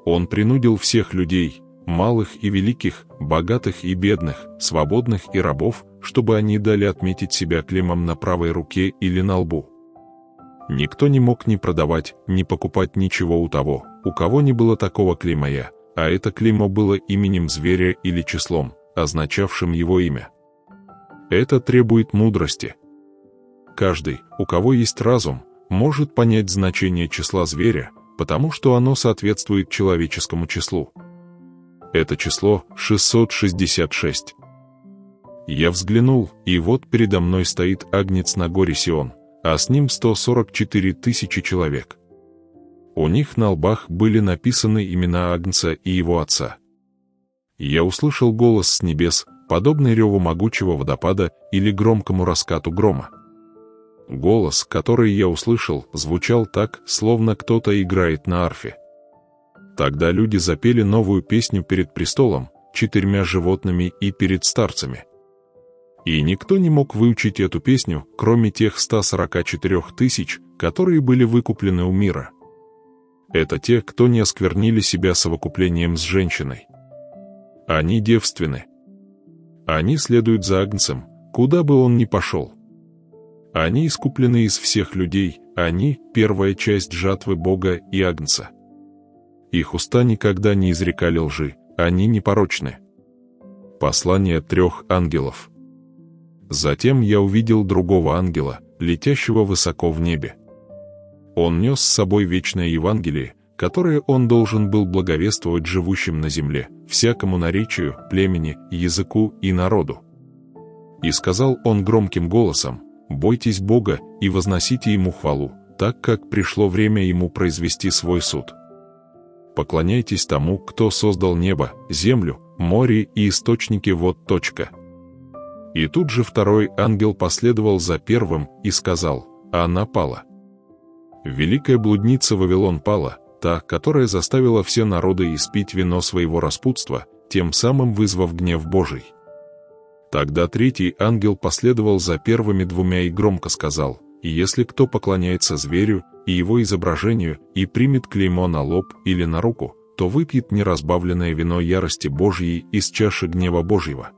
Он принудил всех людей, малых и великих, богатых и бедных, свободных и рабов, чтобы они дали отметить себя клеймом на правой руке или на лбу. Никто не мог ни продавать, ни покупать ничего у того, у кого не было такого клеймая, а это клеймо было именем зверя или числом, означавшим его имя. Это требует мудрости. Каждый, у кого есть разум, может понять значение числа зверя, потому что оно соответствует человеческому числу. Это число шестьсот шестьдесят шесть. Я взглянул, и вот передо мной стоит Агнец на горе Сион, а с ним сто сорок четыре тысячи человек. У них на лбах были написаны имена Агнца и его отца. Я услышал голос с небес, подобный реву могучего водопада или громкому раскату грома. Голос, который я услышал, звучал так, словно кто-то играет на арфе. Тогда люди запели новую песню перед престолом, четырьмя животными и перед старцами. И никто не мог выучить эту песню, кроме тех ста сорока четырёх тысяч, которые были выкуплены у мира. Это те, кто не осквернили себя совокуплением с женщиной. Они девственны. Они следуют за Агнцем, куда бы он ни пошел. Они искуплены из всех людей, они – первая часть жатвы Бога и Агнца. Их уста никогда не изрекали лжи, они непорочны. Послание трех ангелов. Затем я увидел другого ангела, летящего высоко в небе. Он нес с собой вечное Евангелие, которое он должен был благовествовать живущим на земле, всякому наречию, племени, языку и народу. И сказал он громким голосом: «Бойтесь Бога и возносите Ему хвалу, так как пришло время Ему произвести свой суд. Поклоняйтесь тому, кто создал небо, землю, море и источники вод». И тут же второй ангел последовал за первым и сказал: «Она пала. Великая блудница Вавилон пала, та, которая заставила все народы испить вино своего распутства, тем самым вызвав гнев Божий». Тогда третий ангел последовал за первыми двумя и громко сказал: «Если кто поклоняется зверю и его изображению и примет клеймо на лоб или на руку, то выпьет неразбавленное вино ярости Божьей из чаши гнева Божьего.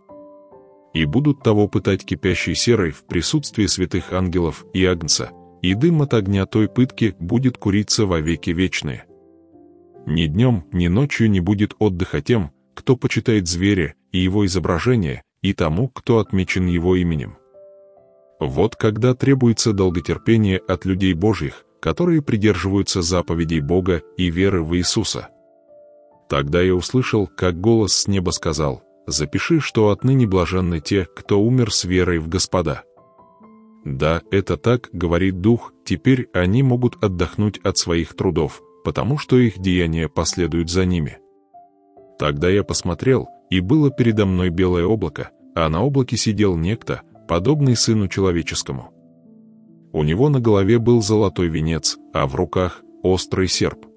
И будут того пытать кипящей серой в присутствии святых ангелов и Агнца, и дым от огня той пытки будет куриться во веки вечные. Ни днем, ни ночью не будет отдыха тем, кто почитает зверя и его изображение, и тому, кто отмечен его именем». Вот когда требуется долготерпение от людей Божьих, которые придерживаются заповедей Бога и веры в Иисуса. Тогда я услышал, как голос с неба сказал: «Запиши, что отныне блаженны те, кто умер с верой в Господа». Да, это так, говорит Дух, теперь они могут отдохнуть от своих трудов, потому что их деяния последуют за ними. Тогда я посмотрел, и было передо мной белое облако, а на облаке сидел некто, подобный Сыну Человеческому. У него на голове был золотой венец, а в руках – острый серп.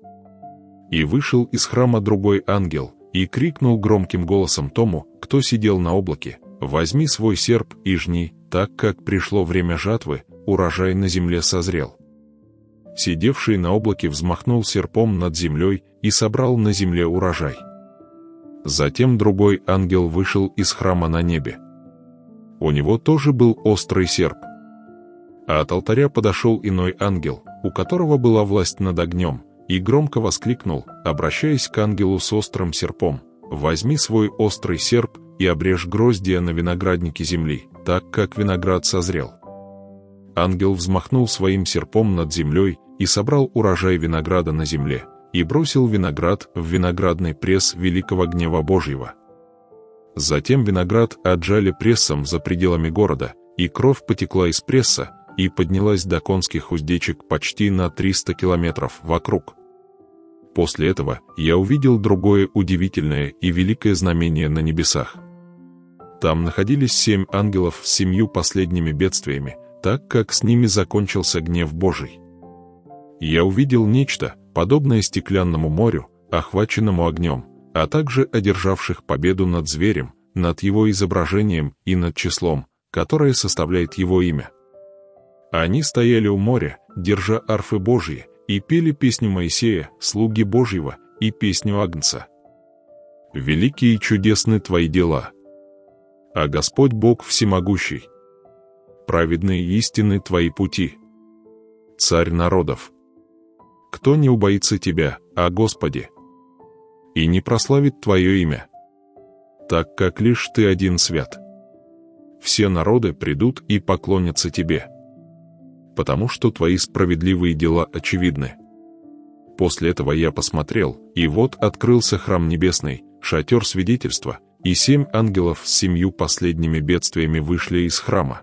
И вышел из храма другой ангел, и крикнул громким голосом тому, кто сидел на облаке: «Возьми свой серп и жни, так как пришло время жатвы, урожай на земле созрел». Сидевший на облаке взмахнул серпом над землей и собрал на земле урожай. Затем другой ангел вышел из храма на небе. У него тоже был острый серп. А от алтаря подошел иной ангел, у которого была власть над огнем, и громко воскликнул, обращаясь к ангелу с острым серпом: «Возьми свой острый серп и обрежь гроздья на винограднике земли, так как виноград созрел». Ангел взмахнул своим серпом над землей и собрал урожай винограда на земле, и бросил виноград в виноградный пресс великого гнева Божьего. Затем виноград отжали прессом за пределами города, и кровь потекла из пресса и поднялась до конских уздечек почти на триста километров вокруг. После этого я увидел другое удивительное и великое знамение на небесах. Там находились семь ангелов с семью последними бедствиями, так как с ними закончился гнев Божий. Я увидел нечто, подобное стеклянному морю, охваченному огнем, а также одержавших победу над зверем, над его изображением и над числом, которое составляет его имя. Они стояли у моря, держа арфы Божьи, и пели песню Моисея, слуги Божьего, и песню Агнца: «Великие и чудесны Твои дела, а Господь Бог всемогущий, праведны и истинны Твои пути, Царь народов. Кто не убоится Тебя, о Господи, и не прославит Твое имя, так как лишь Ты один свят. Все народы придут и поклонятся Тебе, потому что Твои справедливые дела очевидны. После этого я посмотрел, и вот открылся храм небесный, шатер свидетельства, и семь ангелов с семью последними бедствиями вышли из храма.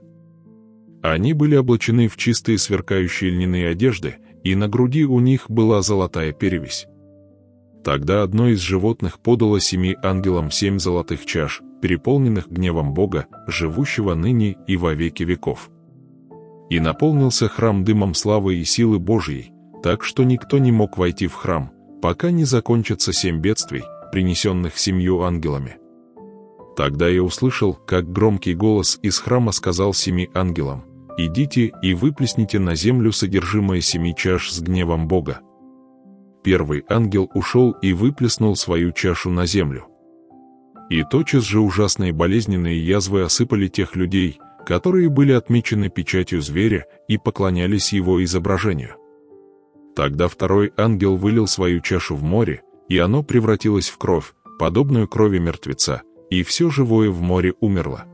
Они были облачены в чистые сверкающие льняные одежды, и на груди у них была золотая перевязь. Тогда одно из животных подало семи ангелам семь золотых чаш, переполненных гневом Бога, живущего ныне и во веки веков. И наполнился храм дымом славы и силы Божьей, так что никто не мог войти в храм, пока не закончатся семь бедствий, принесенных семью ангелами. Тогда я услышал, как громкий голос из храма сказал семи ангелам: «Идите и выплесните на землю содержимое семи чаш с гневом Бога». Первый ангел ушел и выплеснул свою чашу на землю. И тотчас же ужасные болезненные язвы осыпали тех людей, которые были отмечены печатью зверя и поклонялись его изображению. Тогда второй ангел вылил свою чашу в море, и оно превратилось в кровь, подобную крови мертвеца, и все живое в море умерло.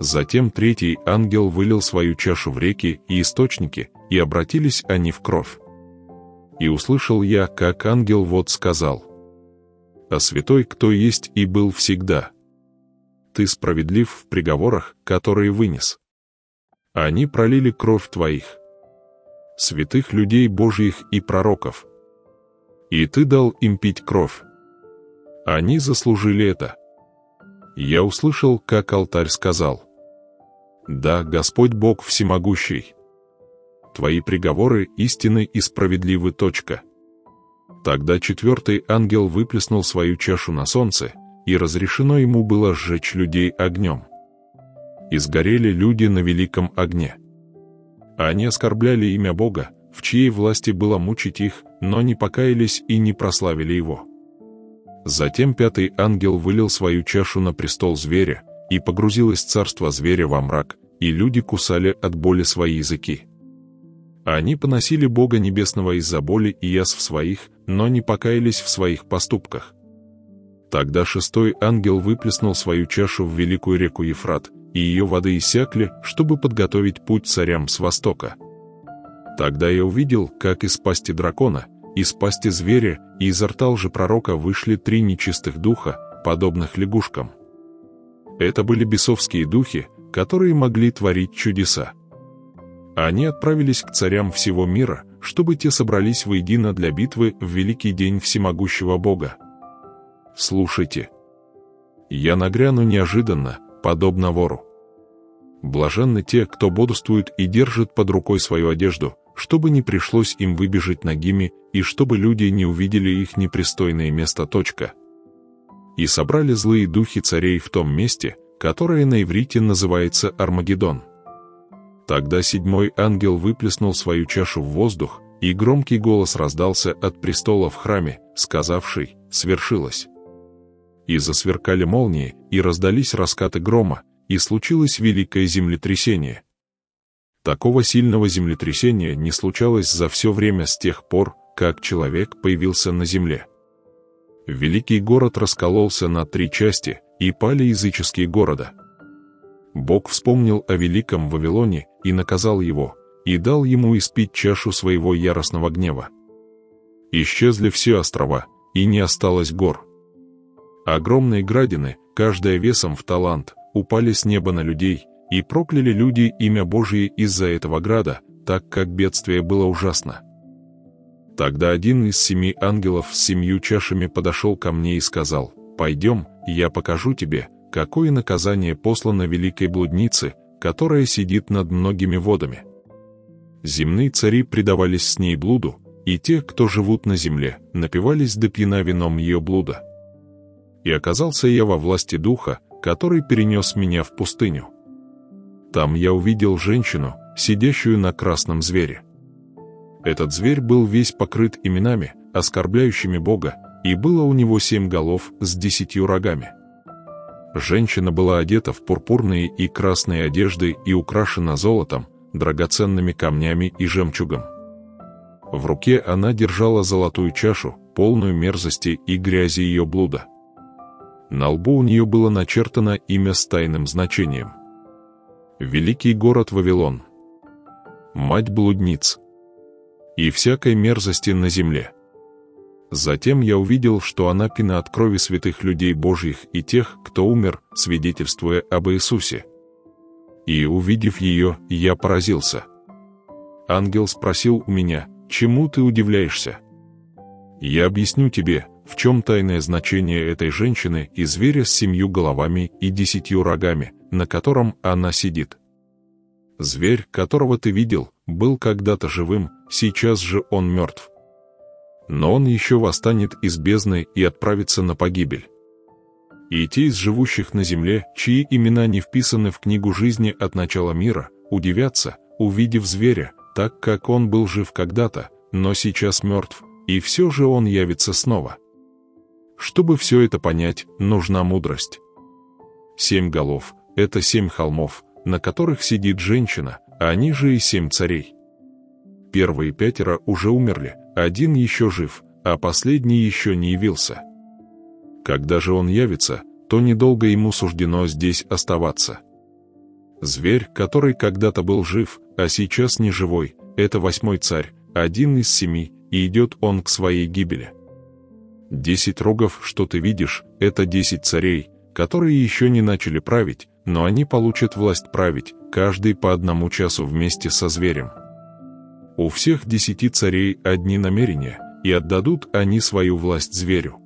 Затем третий ангел вылил свою чашу в реки и источники, и обратились они в кровь. И услышал я, как ангел вот сказал: «О святой, кто есть и был всегда, Ты справедлив в приговорах, которые вынес. Они пролили кровь Твоих, святых людей Божьих и пророков, и Ты дал им пить кровь. Они заслужили это». Я услышал, как алтарь сказал: «Да, Господь Бог всемогущий, Твои приговоры истинны и справедливы. Точка». Тогда четвертый ангел выплеснул свою чашу на солнце, и разрешено ему было сжечь людей огнем. И сгорели люди на великом огне. Они оскорбляли имя Бога, в чьей власти было мучить их, но не покаялись и не прославили Его. Затем пятый ангел вылил свою чашу на престол зверя, и погрузилось царство зверя во мрак, и люди кусали от боли свои языки. Они поносили Бога Небесного из-за боли и язв своих, но не покаялись в своих поступках. Тогда шестой ангел выплеснул свою чашу в великую реку Ефрат, и ее воды иссякли, чтобы подготовить путь царям с востока. Тогда я увидел, как из пасти дракона, из пасти зверя и изо рта лжепророка вышли три нечистых духа, подобных лягушкам. Это были бесовские духи, которые могли творить чудеса. Они отправились к царям всего мира, чтобы те собрались воедино для битвы в великий день всемогущего Бога. Слушайте. Я нагряну неожиданно, подобно вору. Блаженны те, кто бодрствует и держит под рукой свою одежду, чтобы не пришлось им выбежать нагими, и чтобы люди не увидели их непристойное место. Точка. И собрали злые духи царей в том месте, которое на иврите называется Армагеддон. Тогда седьмой ангел выплеснул свою чашу в воздух, и громкий голос раздался от престола в храме, сказавший: «Свершилось». И засверкали молнии, и раздались раскаты грома, и случилось великое землетрясение. Такого сильного землетрясения не случалось за все время с тех пор, как человек появился на земле. Великий город раскололся на три части, и пали языческие города. Бог вспомнил о великом Вавилоне и наказал его, и дал ему испить чашу своего яростного гнева. Исчезли все острова, и не осталось гор. Огромные градины, каждая весом в талант, упали с неба на людей, и прокляли люди имя Божие из-за этого града, так как бедствие было ужасно. Тогда один из семи ангелов с семью чашами подошел ко мне и сказал: «Пойдем, я покажу тебе, какое наказание послано великой блуднице, которая сидит над многими водами». Земные цари предавались с ней блуду, и те, кто живут на земле, напивались допьяна вином ее блуда. И оказался я во власти духа, который перенес меня в пустыню. Там я увидел женщину, сидящую на красном звере. Этот зверь был весь покрыт именами, оскорбляющими Бога, и было у него семь голов с десятью рогами. Женщина была одета в пурпурные и красные одежды и украшена золотом, драгоценными камнями и жемчугом. В руке она держала золотую чашу, полную мерзости и грязи ее блуда. На лбу у нее было начертано имя с тайным значением. Великий город Вавилон. Мать блудниц. И всякой мерзости на земле. Затем я увидел, что она пена от крови святых людей Божьих и тех, кто умер, свидетельствуя об Иисусе. И, увидев ее, я поразился. Ангел спросил у меня: «Чему ты удивляешься?» «Я объясню тебе, в чем тайное значение этой женщины и зверя с семью головами и десятью рогами, на котором она сидит. Зверь, которого ты видел, был когда-то живым, сейчас же он мертв. Но он еще восстанет из бездны и отправится на погибель. И те из живущих на земле, чьи имена не вписаны в книгу жизни от начала мира, удивятся, увидев зверя, так как он был жив когда-то, но сейчас мертв, и все же он явится снова». Чтобы все это понять, нужна мудрость. Семь голов – это семь холмов, на которых сидит женщина, а они же и семь царей. Первые пятеро уже умерли, один еще жив, а последний еще не явился. Когда же он явится, то недолго ему суждено здесь оставаться. Зверь, который когда-то был жив, а сейчас не живой, это восьмой царь, один из семи, и идет он к своей гибели. Десять рогов, что ты видишь, это десять царей, которые еще не начали править, но они получат власть править, каждый по одному часу вместе со зверем. У всех десяти царей одни намерения, и отдадут они свою власть зверю.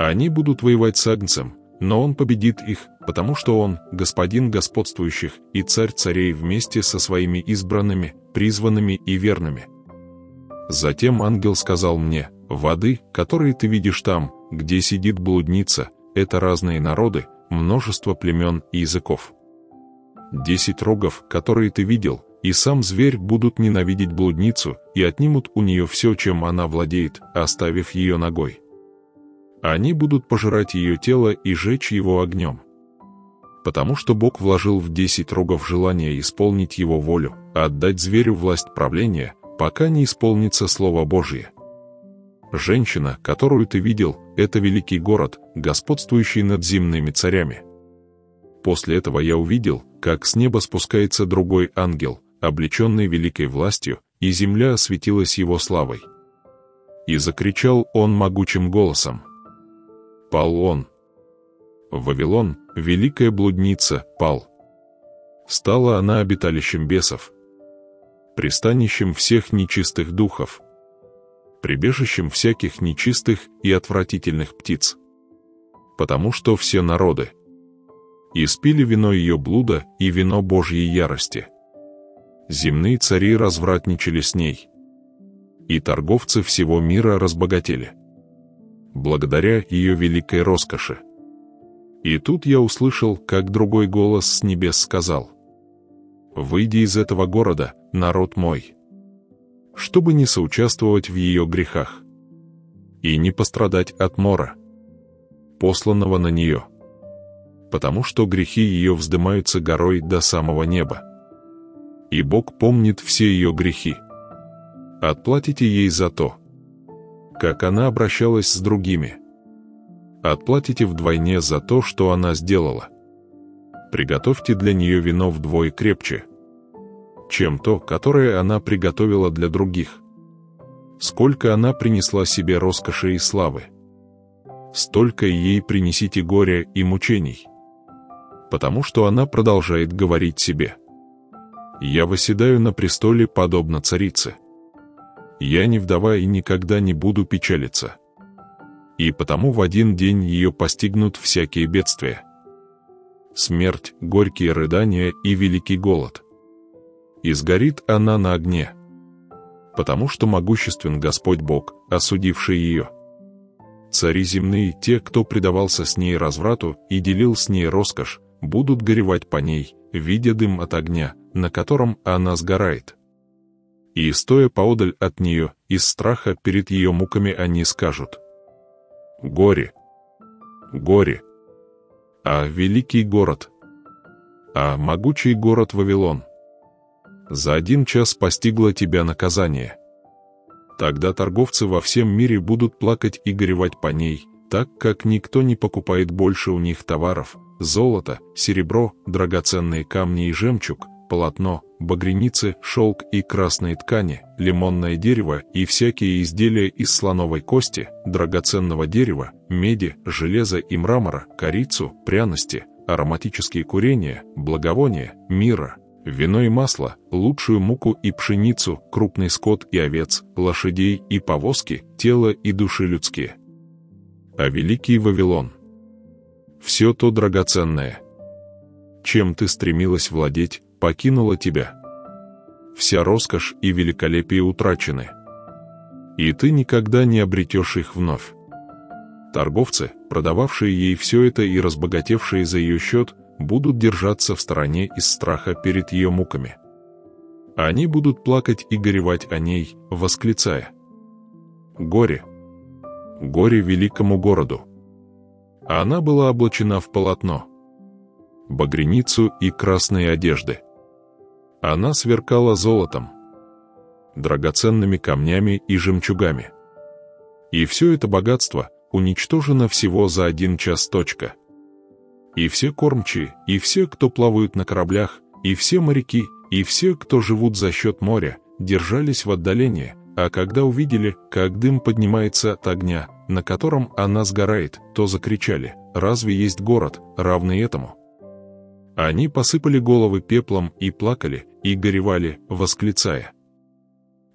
Они будут воевать с Агнцем, но он победит их, потому что он – господин господствующих и царь царей вместе со своими избранными, призванными и верными. Затем ангел сказал мне: «Воды, которые ты видишь там, где сидит блудница, это разные народы, множество племен и языков. Десять рогов, которые ты видел, и сам зверь будут ненавидеть блудницу и отнимут у нее все, чем она владеет, оставив ее ногой. Они будут пожирать ее тело и жечь его огнем. Потому что Бог вложил в десять рогов желание исполнить его волю, отдать зверю власть правления, пока не исполнится Слово Божье. Женщина, которую ты видел, это великий город, господствующий над земными царями». После этого я увидел, как с неба спускается другой ангел, облеченный великой властью, и земля осветилась его славой. И закричал он могучим голосом: «Пал он! Вавилон, великая блудница, пал! Стала она обиталищем бесов, пристанищем всех нечистых духов, прибежищем всяких нечистых и отвратительных птиц, потому что все народы испили вино ее блуда и вино Божьей ярости. Земные цари развратничали с ней, и торговцы всего мира разбогатели благодаря ее великой роскоши». И тут я услышал, как другой голос с небес сказал: «Выйди из этого города, народ мой, чтобы не соучаствовать в ее грехах и не пострадать от мора, посланного на нее, потому что грехи ее вздымаются горой до самого неба. И Бог помнит все ее грехи. Отплатите ей за то, как она обращалась с другими. Отплатите вдвойне за то, что она сделала. Приготовьте для нее вино вдвое крепче, чем то, которое она приготовила для других. Сколько она принесла себе роскоши и славы, столько ей принесите горя и мучений, потому что она продолжает говорить себе: «Я восседаю на престоле подобно царице. Я не вдова и никогда не буду печалиться». И потому в один день ее постигнут всякие бедствия: смерть, горькие рыдания и великий голод. И сгорит она на огне, потому что могуществен Господь Бог, осудивший ее. Цари земные, те, кто предавался с ней разврату и делил с ней роскошь, будут горевать по ней, видя дым от огня, на котором она сгорает. И, стоя поодаль от нее, из страха перед ее муками они скажут: «Горе! Горе! А великий город! А могучий город Вавилон! за один час постигло тебя наказание. Тогда торговцы во всем мире будут плакать и горевать по ней, так как никто не покупает больше у них товаров: золото, серебро, драгоценные камни и жемчуг, полотно, багряницы, шелк и красные ткани, лимонное дерево и всякие изделия из слоновой кости, драгоценного дерева, меди, железа и мрамора, корицу, пряности, ароматические курения, благовония, мира, вино и масло, лучшую муку и пшеницу, крупный скот и овец, лошадей и повозки, тело и души людские. А великий Вавилон, все то драгоценное, чем ты стремилась владеть, покинуло тебя. Вся роскошь и великолепие утрачены, и ты никогда не обретешь их вновь. Торговцы, продававшие ей все это и разбогатевшие за ее счет, будут держаться в стороне из страха перед ее муками. Они будут плакать и горевать о ней, восклицая: «Горе! Горе великому городу!» Она была облачена в полотно, багряницу и красные одежды. Она сверкала золотом, драгоценными камнями и жемчугами. И все это богатство уничтожено всего за один час. Точка. И все кормчие, и все, кто плавают на кораблях, и все моряки, и все, кто живут за счет моря, держались в отдалении, а когда увидели, как дым поднимается от огня, на котором она сгорает, то закричали: «Разве есть город, равный этому?» Они посыпали головы пеплом и плакали, и горевали, восклицая: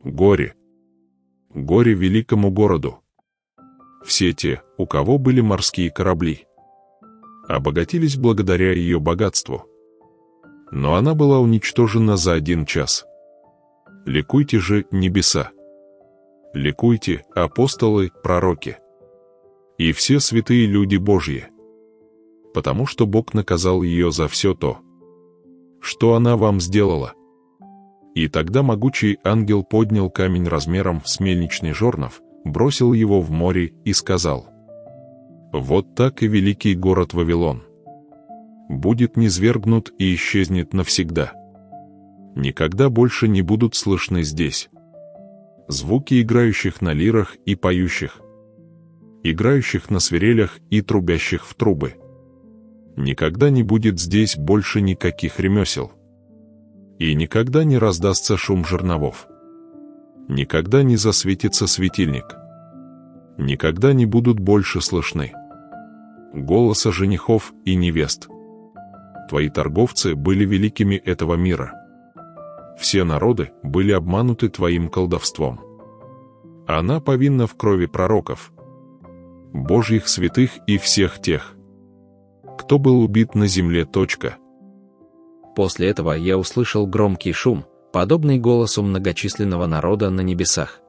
«Горе! Горе великому городу!» Все те, у кого были морские корабли, обогатились благодаря ее богатству. Но она была уничтожена за один час. Ликуйте же, небеса! Ликуйте, апостолы, пророки и все святые люди Божьи, потому что Бог наказал ее за все то, что она вам сделала. И тогда могучий ангел поднял камень размером с мельничный жорнов, бросил его в море и сказал: «Вот так и великий город Вавилон будет низвергнут и исчезнет навсегда. Никогда больше не будут слышны здесь звуки играющих на лирах и поющих, играющих на свирелях и трубящих в трубы. Никогда не будет здесь больше никаких ремесел, и никогда не раздастся шум жерновов, никогда не засветится светильник, никогда не будут больше слышны голоса женихов и невест. Твои торговцы были великими этого мира. Все народы были обмануты твоим колдовством. Она повинна в крови пророков, Божьих святых и всех тех, кто был убит на земле». Точка. После этого я услышал громкий шум, подобный голосу многочисленного народа на небесах.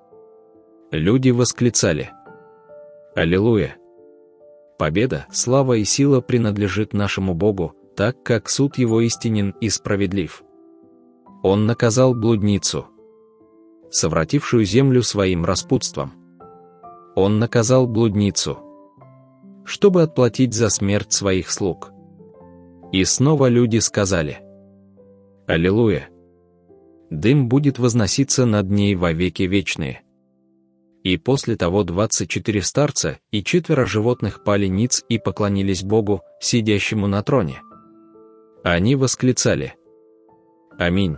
Люди восклицали: «Аллилуйя! Победа, слава и сила принадлежит нашему Богу, так как суд его истинен и справедлив. Он наказал блудницу, совратившую землю своим распутством. Он наказал блудницу, чтобы отплатить за смерть своих слуг». И снова люди сказали: «Аллилуйя! Дым будет возноситься над ней во веки вечные». И после того двадцать четыре старца и четверо животных пали ниц и поклонились Богу, сидящему на троне. Они восклицали: «Аминь!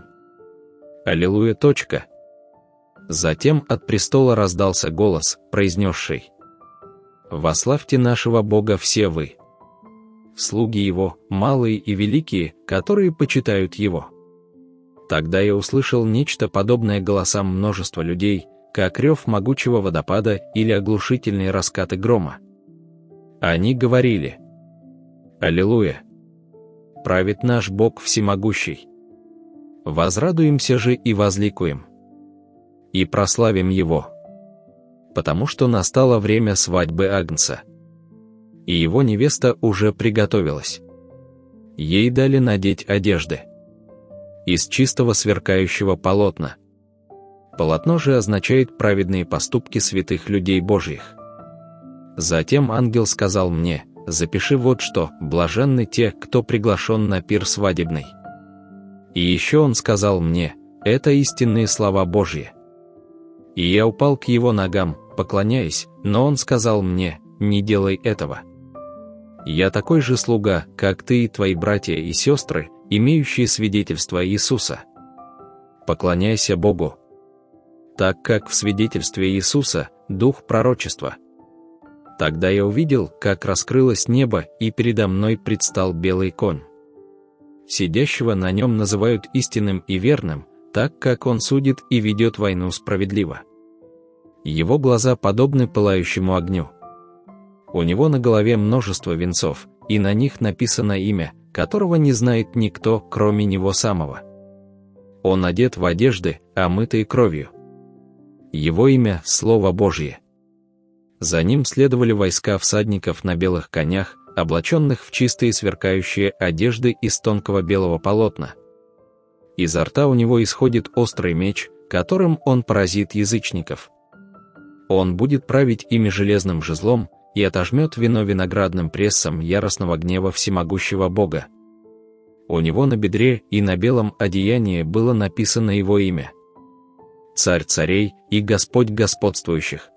Аллилуйя!» Точка. Затем от престола раздался голос, произнесший: «Восславьте нашего Бога все вы, слуги Его, малые и великие, которые почитают Его». Тогда я услышал нечто подобное голосам множества людей, как рев могучего водопада или оглушительные раскаты грома. Они говорили: «Аллилуйя! Правит наш Бог всемогущий. Возрадуемся же и возликуем, и прославим Его, потому что настало время свадьбы Агнца, и его невеста уже приготовилась. Ей дали надеть одежды из чистого сверкающего полотна». Полотно же означает праведные поступки святых людей Божьих. Затем ангел сказал мне: «Запиши вот что: блаженны те, кто приглашен на пир свадебный». И еще он сказал мне: Это истинные слова Божьи. И я упал к его ногам, поклоняясь, но он сказал мне: не делай этого. Я такой же слуга, как ты и твои братья и сестры, имеющие свидетельство Иисуса. Поклоняйся Богу, так как в свидетельстве Иисуса дух пророчества. Тогда я увидел, как раскрылось небо, и передо мной предстал белый конь. Сидящего на нем называют истинным и верным, так как он судит и ведет войну справедливо. Его глаза подобны пылающему огню. У него на голове множество венцов, и на них написано имя, которого не знает никто, кроме него самого. Он одет в одежды, омытые кровью. Его имя – Слово Божье. За ним следовали войска всадников на белых конях, облаченных в чистые сверкающие одежды из тонкого белого полотна. Изо рта у него исходит острый меч, которым он поразит язычников. Он будет править ими железным жезлом и отожмет вино виноградным прессом яростного гнева всемогущего Бога. У него на бедре и на белом одеянии было написано его имя: Царь царей и Господь господствующих.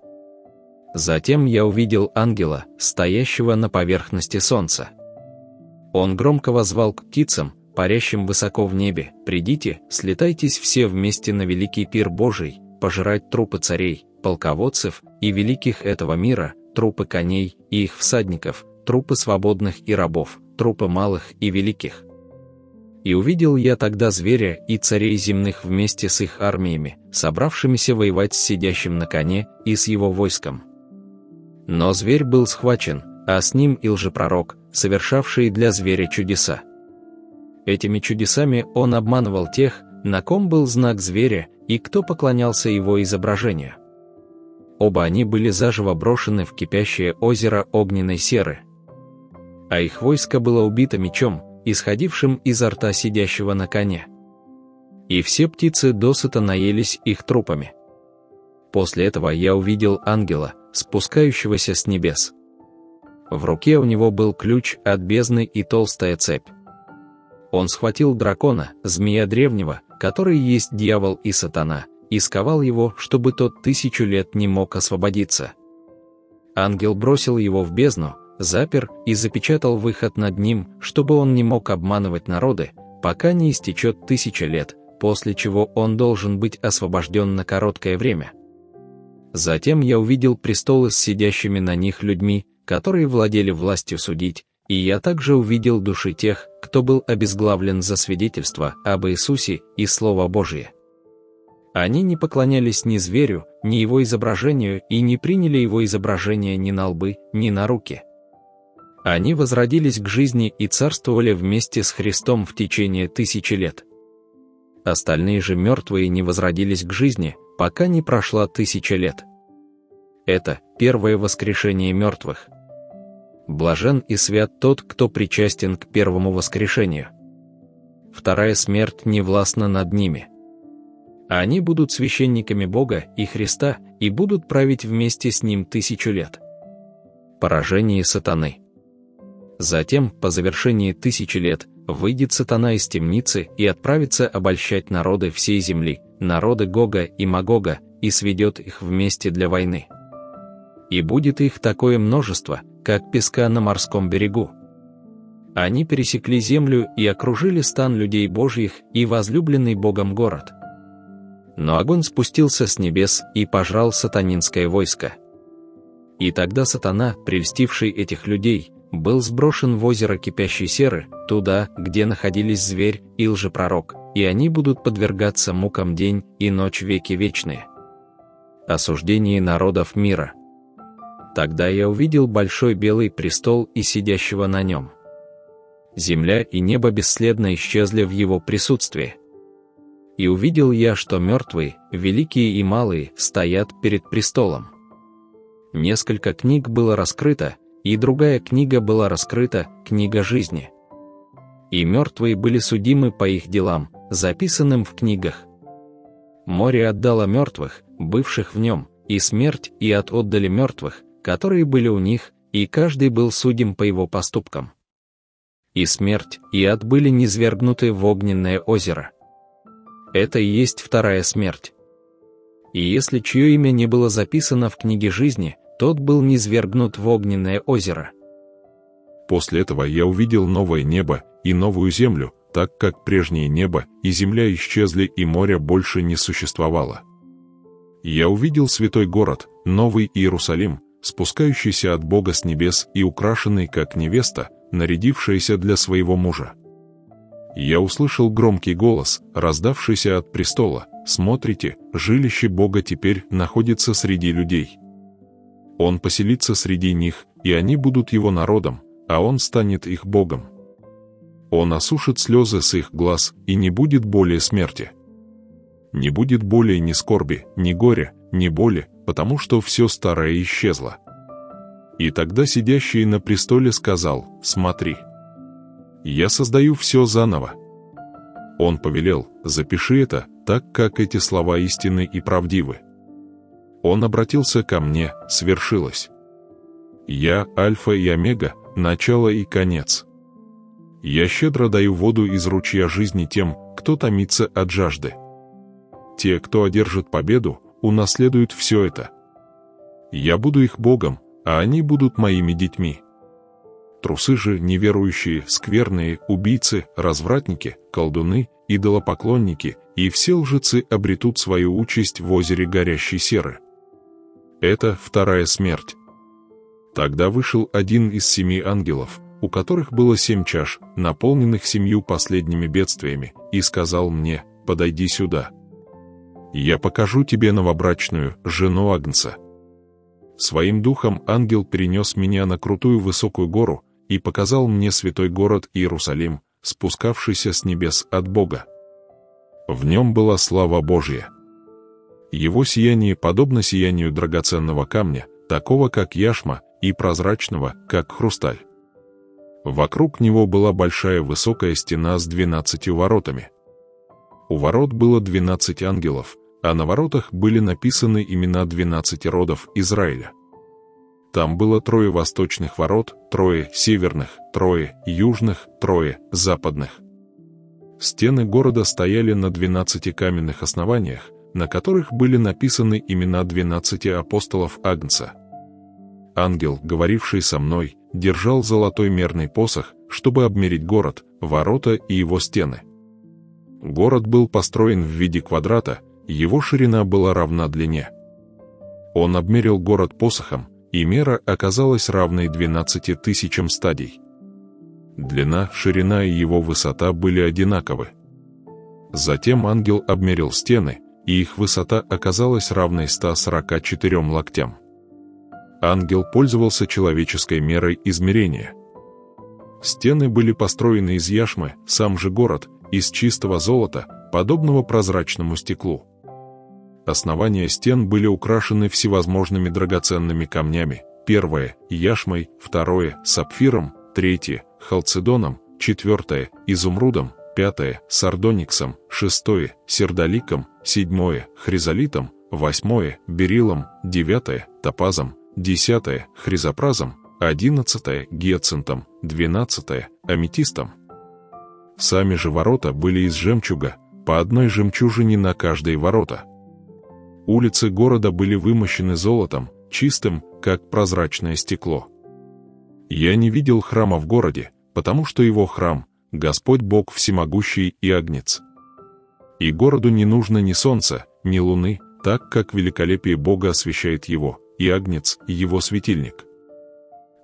Затем я увидел ангела, стоящего на поверхности солнца. Он громко воззвал к птицам, парящим высоко в небе: «Придите, слетайтесь все вместе на великий пир Божий, пожирать трупы царей, полководцев и великих этого мира, трупы коней и их всадников, трупы свободных и рабов, трупы малых и великих». И увидел я тогда зверя и царей земных вместе с их армиями, собравшимися воевать с сидящим на коне и с его войском. Но зверь был схвачен, а с ним и лжепророк, совершавший для зверя чудеса. Этими чудесами он обманывал тех, на ком был знак зверя и кто поклонялся его изображению. Оба они были заживо брошены в кипящее озеро огненной серы. А их войско было убито мечом, исходившим изо рта сидящего на коне. И все птицы досыта наелись их трупами. После этого я увидел ангела, спускающегося с небес. В руке у него был ключ от бездны и толстая цепь. Он схватил дракона, змея древнего, который есть дьявол и сатана, и сковал его, чтобы тот тысячу лет не мог освободиться. Ангел бросил его в бездну, запер и запечатал выход над ним, чтобы он не мог обманывать народы, пока не истечет тысяча лет, после чего он должен быть освобожден на короткое время. Затем я увидел престолы с сидящими на них людьми, которые владели властью судить, и я также увидел души тех, кто был обезглавлен за свидетельство об Иисусе и Слово Божие. Они не поклонялись ни зверю, ни его изображению и не приняли его изображение ни на лбы, ни на руки. Они возродились к жизни и царствовали вместе с Христом в течение тысячи лет. Остальные же мертвые не возродились к жизни, пока не прошла тысяча лет. Это первое воскрешение мертвых. Блажен и свят тот, кто причастен к первому воскрешению. Вторая смерть не властна над ними. Они будут священниками Бога и Христа и будут править вместе с Ним тысячу лет. Поражение сатаны. Затем, по завершении тысячи лет, выйдет сатана из темницы и отправится обольщать народы всей земли, народы Гога и Магога, и сведет их вместе для войны. И будет их такое множество, как песка на морском берегу. Они пересекли землю и окружили стан людей Божьих и возлюбленный Богом город. Но огонь спустился с небес и пожрал сатанинское войско. И тогда сатана, прельстивший этих людей, был сброшен в озеро кипящей серы, туда, где находились зверь и лжепророк, и они будут подвергаться мукам день и ночь веки вечные. Осуждение народов мира. Тогда я увидел большой белый престол и сидящего на нем. Земля и небо бесследно исчезли в его присутствии. И увидел я, что мертвые, великие и малые, стоят перед престолом. Несколько книг было раскрыто, и другая книга была раскрыта, книга жизни. И мертвые были судимы по их делам, записанным в книгах. Море отдало мертвых, бывших в нем, и смерть и ад отдали мертвых, которые были у них, и каждый был судим по его поступкам. И смерть и ад были низвергнуты в огненное озеро. Это и есть вторая смерть. И если чье имя не было записано в книге жизни, тот был низвергнут в огненное озеро. После этого я увидел новое небо и новую землю, так как прежнее небо и земля исчезли, и моря больше не существовало. Я увидел святой город, новый Иерусалим, спускающийся от Бога с небес и украшенный как невеста, нарядившаяся для своего мужа. Я услышал громкий голос, раздавшийся от престола: «Смотрите, жилище Бога теперь находится среди людей. Он поселится среди них, и они будут его народом, а он станет их Богом. Он осушит слезы с их глаз, и не будет более смерти. Не будет более ни скорби, ни горя, ни боли, потому что все старое исчезло». И тогда сидящий на престоле сказал: «Смотри, я создаю все заново». Он повелел: «Запиши это, так как эти слова истинны и правдивы». Он обратился ко мне: «Свершилось. Я Альфа и Омега, начало и конец. Я щедро даю воду из ручья жизни тем, кто томится от жажды. Те, кто одержит победу, унаследуют все это. Я буду их Богом, а они будут моими детьми. Трусы же, неверующие, скверные, убийцы, развратники, колдуны, идолопоклонники и все лжецы обретут свою участь в озере горящей серы». Это вторая смерть. Тогда вышел один из семи ангелов, у которых было семь чаш, наполненных семью последними бедствиями, и сказал мне: «Подойди сюда. Я покажу тебе новобрачную, жену Агнца». Своим духом ангел перенес меня на крутую высокую гору и показал мне святой город Иерусалим, спускавшийся с небес от Бога. В нем была слава Божья. Его сияние подобно сиянию драгоценного камня, такого как яшма, и прозрачного, как хрусталь. Вокруг него была большая высокая стена с двенадцатью воротами. У ворот было двенадцать ангелов, а на воротах были написаны имена двенадцати родов Израиля. Там было трое восточных ворот, трое северных, трое южных, трое западных. Стены города стояли на двенадцати каменных основаниях, на которых были написаны имена двенадцати апостолов Агнца. Ангел, говоривший со мной, держал золотой мерный посох, чтобы обмерить город, ворота и его стены. Город был построен в виде квадрата, его ширина была равна длине. Он обмерил город посохом, и мера оказалась равной двенадцати тысячам стадий. Длина, ширина и его высота были одинаковы. Затем ангел обмерил стены, и их высота оказалась равной ста сорока четырем локтям. Ангел пользовался человеческой мерой измерения. Стены были построены из яшмы, сам же город – из чистого золота, подобного прозрачному стеклу. Основания стен были украшены всевозможными драгоценными камнями: первое – яшмой, второе – сапфиром, третье – халцедоном, четвертое – изумрудом, пятое – сардониксом, шестое – сердоликом, седьмое – хризолитом, восьмое – берилом, девятое – топазом, десятое – хризопразом, одиннадцатое – гиацинтом, двенадцатое – аметистом. Сами же ворота были из жемчуга, по одной жемчужине на каждые ворота. Улицы города были вымощены золотом, чистым, как прозрачное стекло. Я не видел храма в городе, потому что его храм – Господь Бог всемогущий и Агнец. И городу не нужно ни солнца, ни луны, так как великолепие Бога освещает его, и Агнец – его светильник.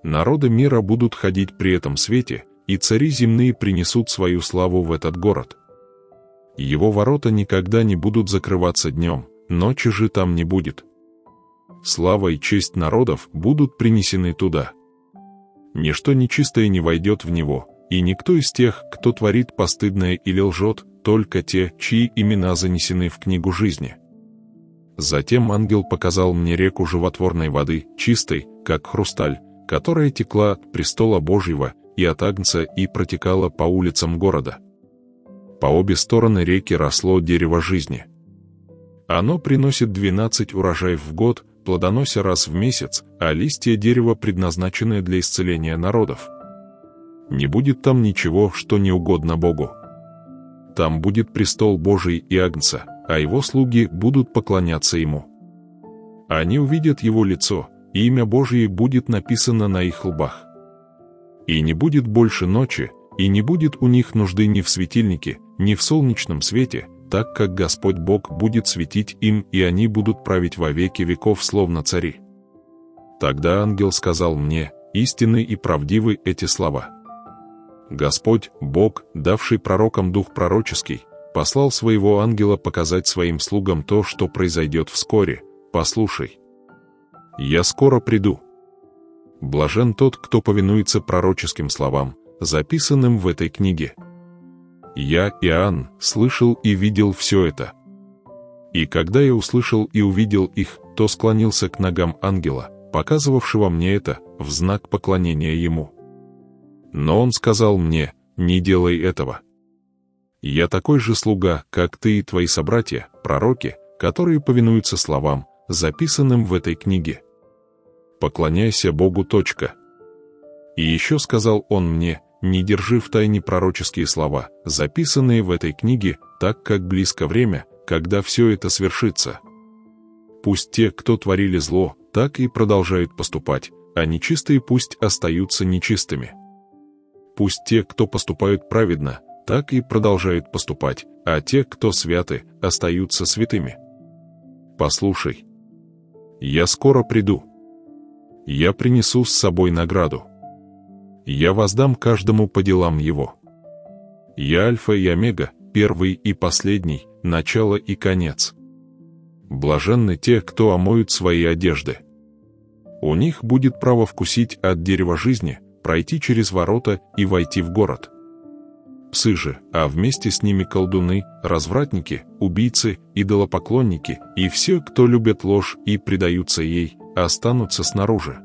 Народы мира будут ходить при этом свете, и цари земные принесут свою славу в этот город. Его ворота никогда не будут закрываться днем, ночи же там не будет. Слава и честь народов будут принесены туда. Ничто нечистое не войдет в него, и никто из тех, кто творит постыдное или лжет, только те, чьи имена занесены в книгу жизни. Затем ангел показал мне реку животворной воды, чистой, как хрусталь, которая текла от престола Божьего и от Агнца и протекала по улицам города. По обе стороны реки росло дерево жизни. Оно приносит двенадцать урожаев в год, плодонося раз в месяц, а листья дерева предназначены для исцеления народов. Не будет там ничего, что не угодно Богу. Там будет престол Божий и Агнца, а его слуги будут поклоняться ему. Они увидят его лицо, и имя Божие будет написано на их лбах. И не будет больше ночи, и не будет у них нужды ни в светильнике, ни в солнечном свете, так как Господь Бог будет светить им, и они будут править во веки веков словно цари. Тогда ангел сказал мне: истинны и правдивы эти слова. Господь, Бог, давший пророкам дух пророческий, послал своего ангела показать своим слугам то, что произойдет вскоре. Послушай, я скоро приду. Блажен тот, кто повинуется пророческим словам, записанным в этой книге. Я, Иоанн, слышал и видел все это. И когда я услышал и увидел их, то склонился к ногам ангела, показывавшего мне это, в знак поклонения ему. Но он сказал мне: не делай этого. Я такой же слуга, как ты и твои собратья, пророки, которые повинуются словам, записанным в этой книге. Поклоняйся Богу. Точка. И еще сказал он мне: не держи в тайне пророческие слова, записанные в этой книге, так как близко время, когда все это свершится. Пусть те, кто творили зло, так и продолжают поступать, а нечистые пусть остаются нечистыми. Пусть те, кто поступают праведно, так и продолжают поступать, а те, кто святы, остаются святыми. Послушай, я скоро приду. Я принесу с собой награду. Я воздам каждому по делам его. Я Альфа и Омега, первый и последний, начало и конец. Блаженны те, кто омоют свои одежды. У них будет право вкусить от дерева жизни, пройти через ворота и войти в город. Псы же, а вместе с ними колдуны, развратники, убийцы, идолопоклонники и все, кто любит ложь и предаются ей, останутся снаружи.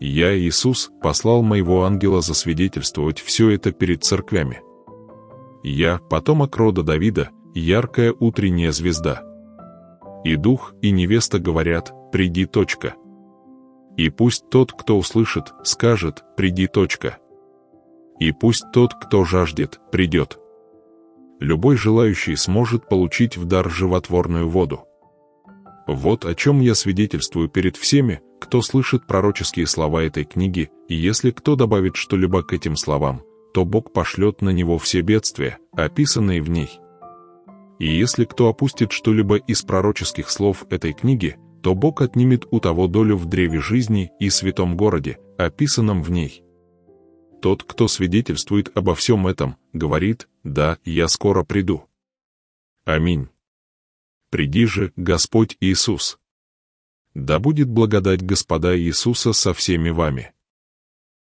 Я, Иисус, послал моего ангела засвидетельствовать все это перед церквями. Я, потомок рода Давида, яркая утренняя звезда. И дух, и невеста говорят: приди. Точка. И пусть тот, кто услышит, скажет: приди. Точка. И пусть тот, кто жаждет, придет. Любой желающий сможет получить в дар животворную воду. Вот о чем я свидетельствую перед всеми, кто слышит пророческие слова этой книги, и если кто добавит что-либо к этим словам, то Бог пошлет на него все бедствия, описанные в ней. И если кто опустит что-либо из пророческих слов этой книги, то Бог отнимет у того долю в древе жизни и святом городе, описанном в ней. Тот, кто свидетельствует обо всем этом, говорит: да, я скоро приду. Аминь. Приди же, Господь Иисус. Да будет благодать Господа Иисуса со всеми вами.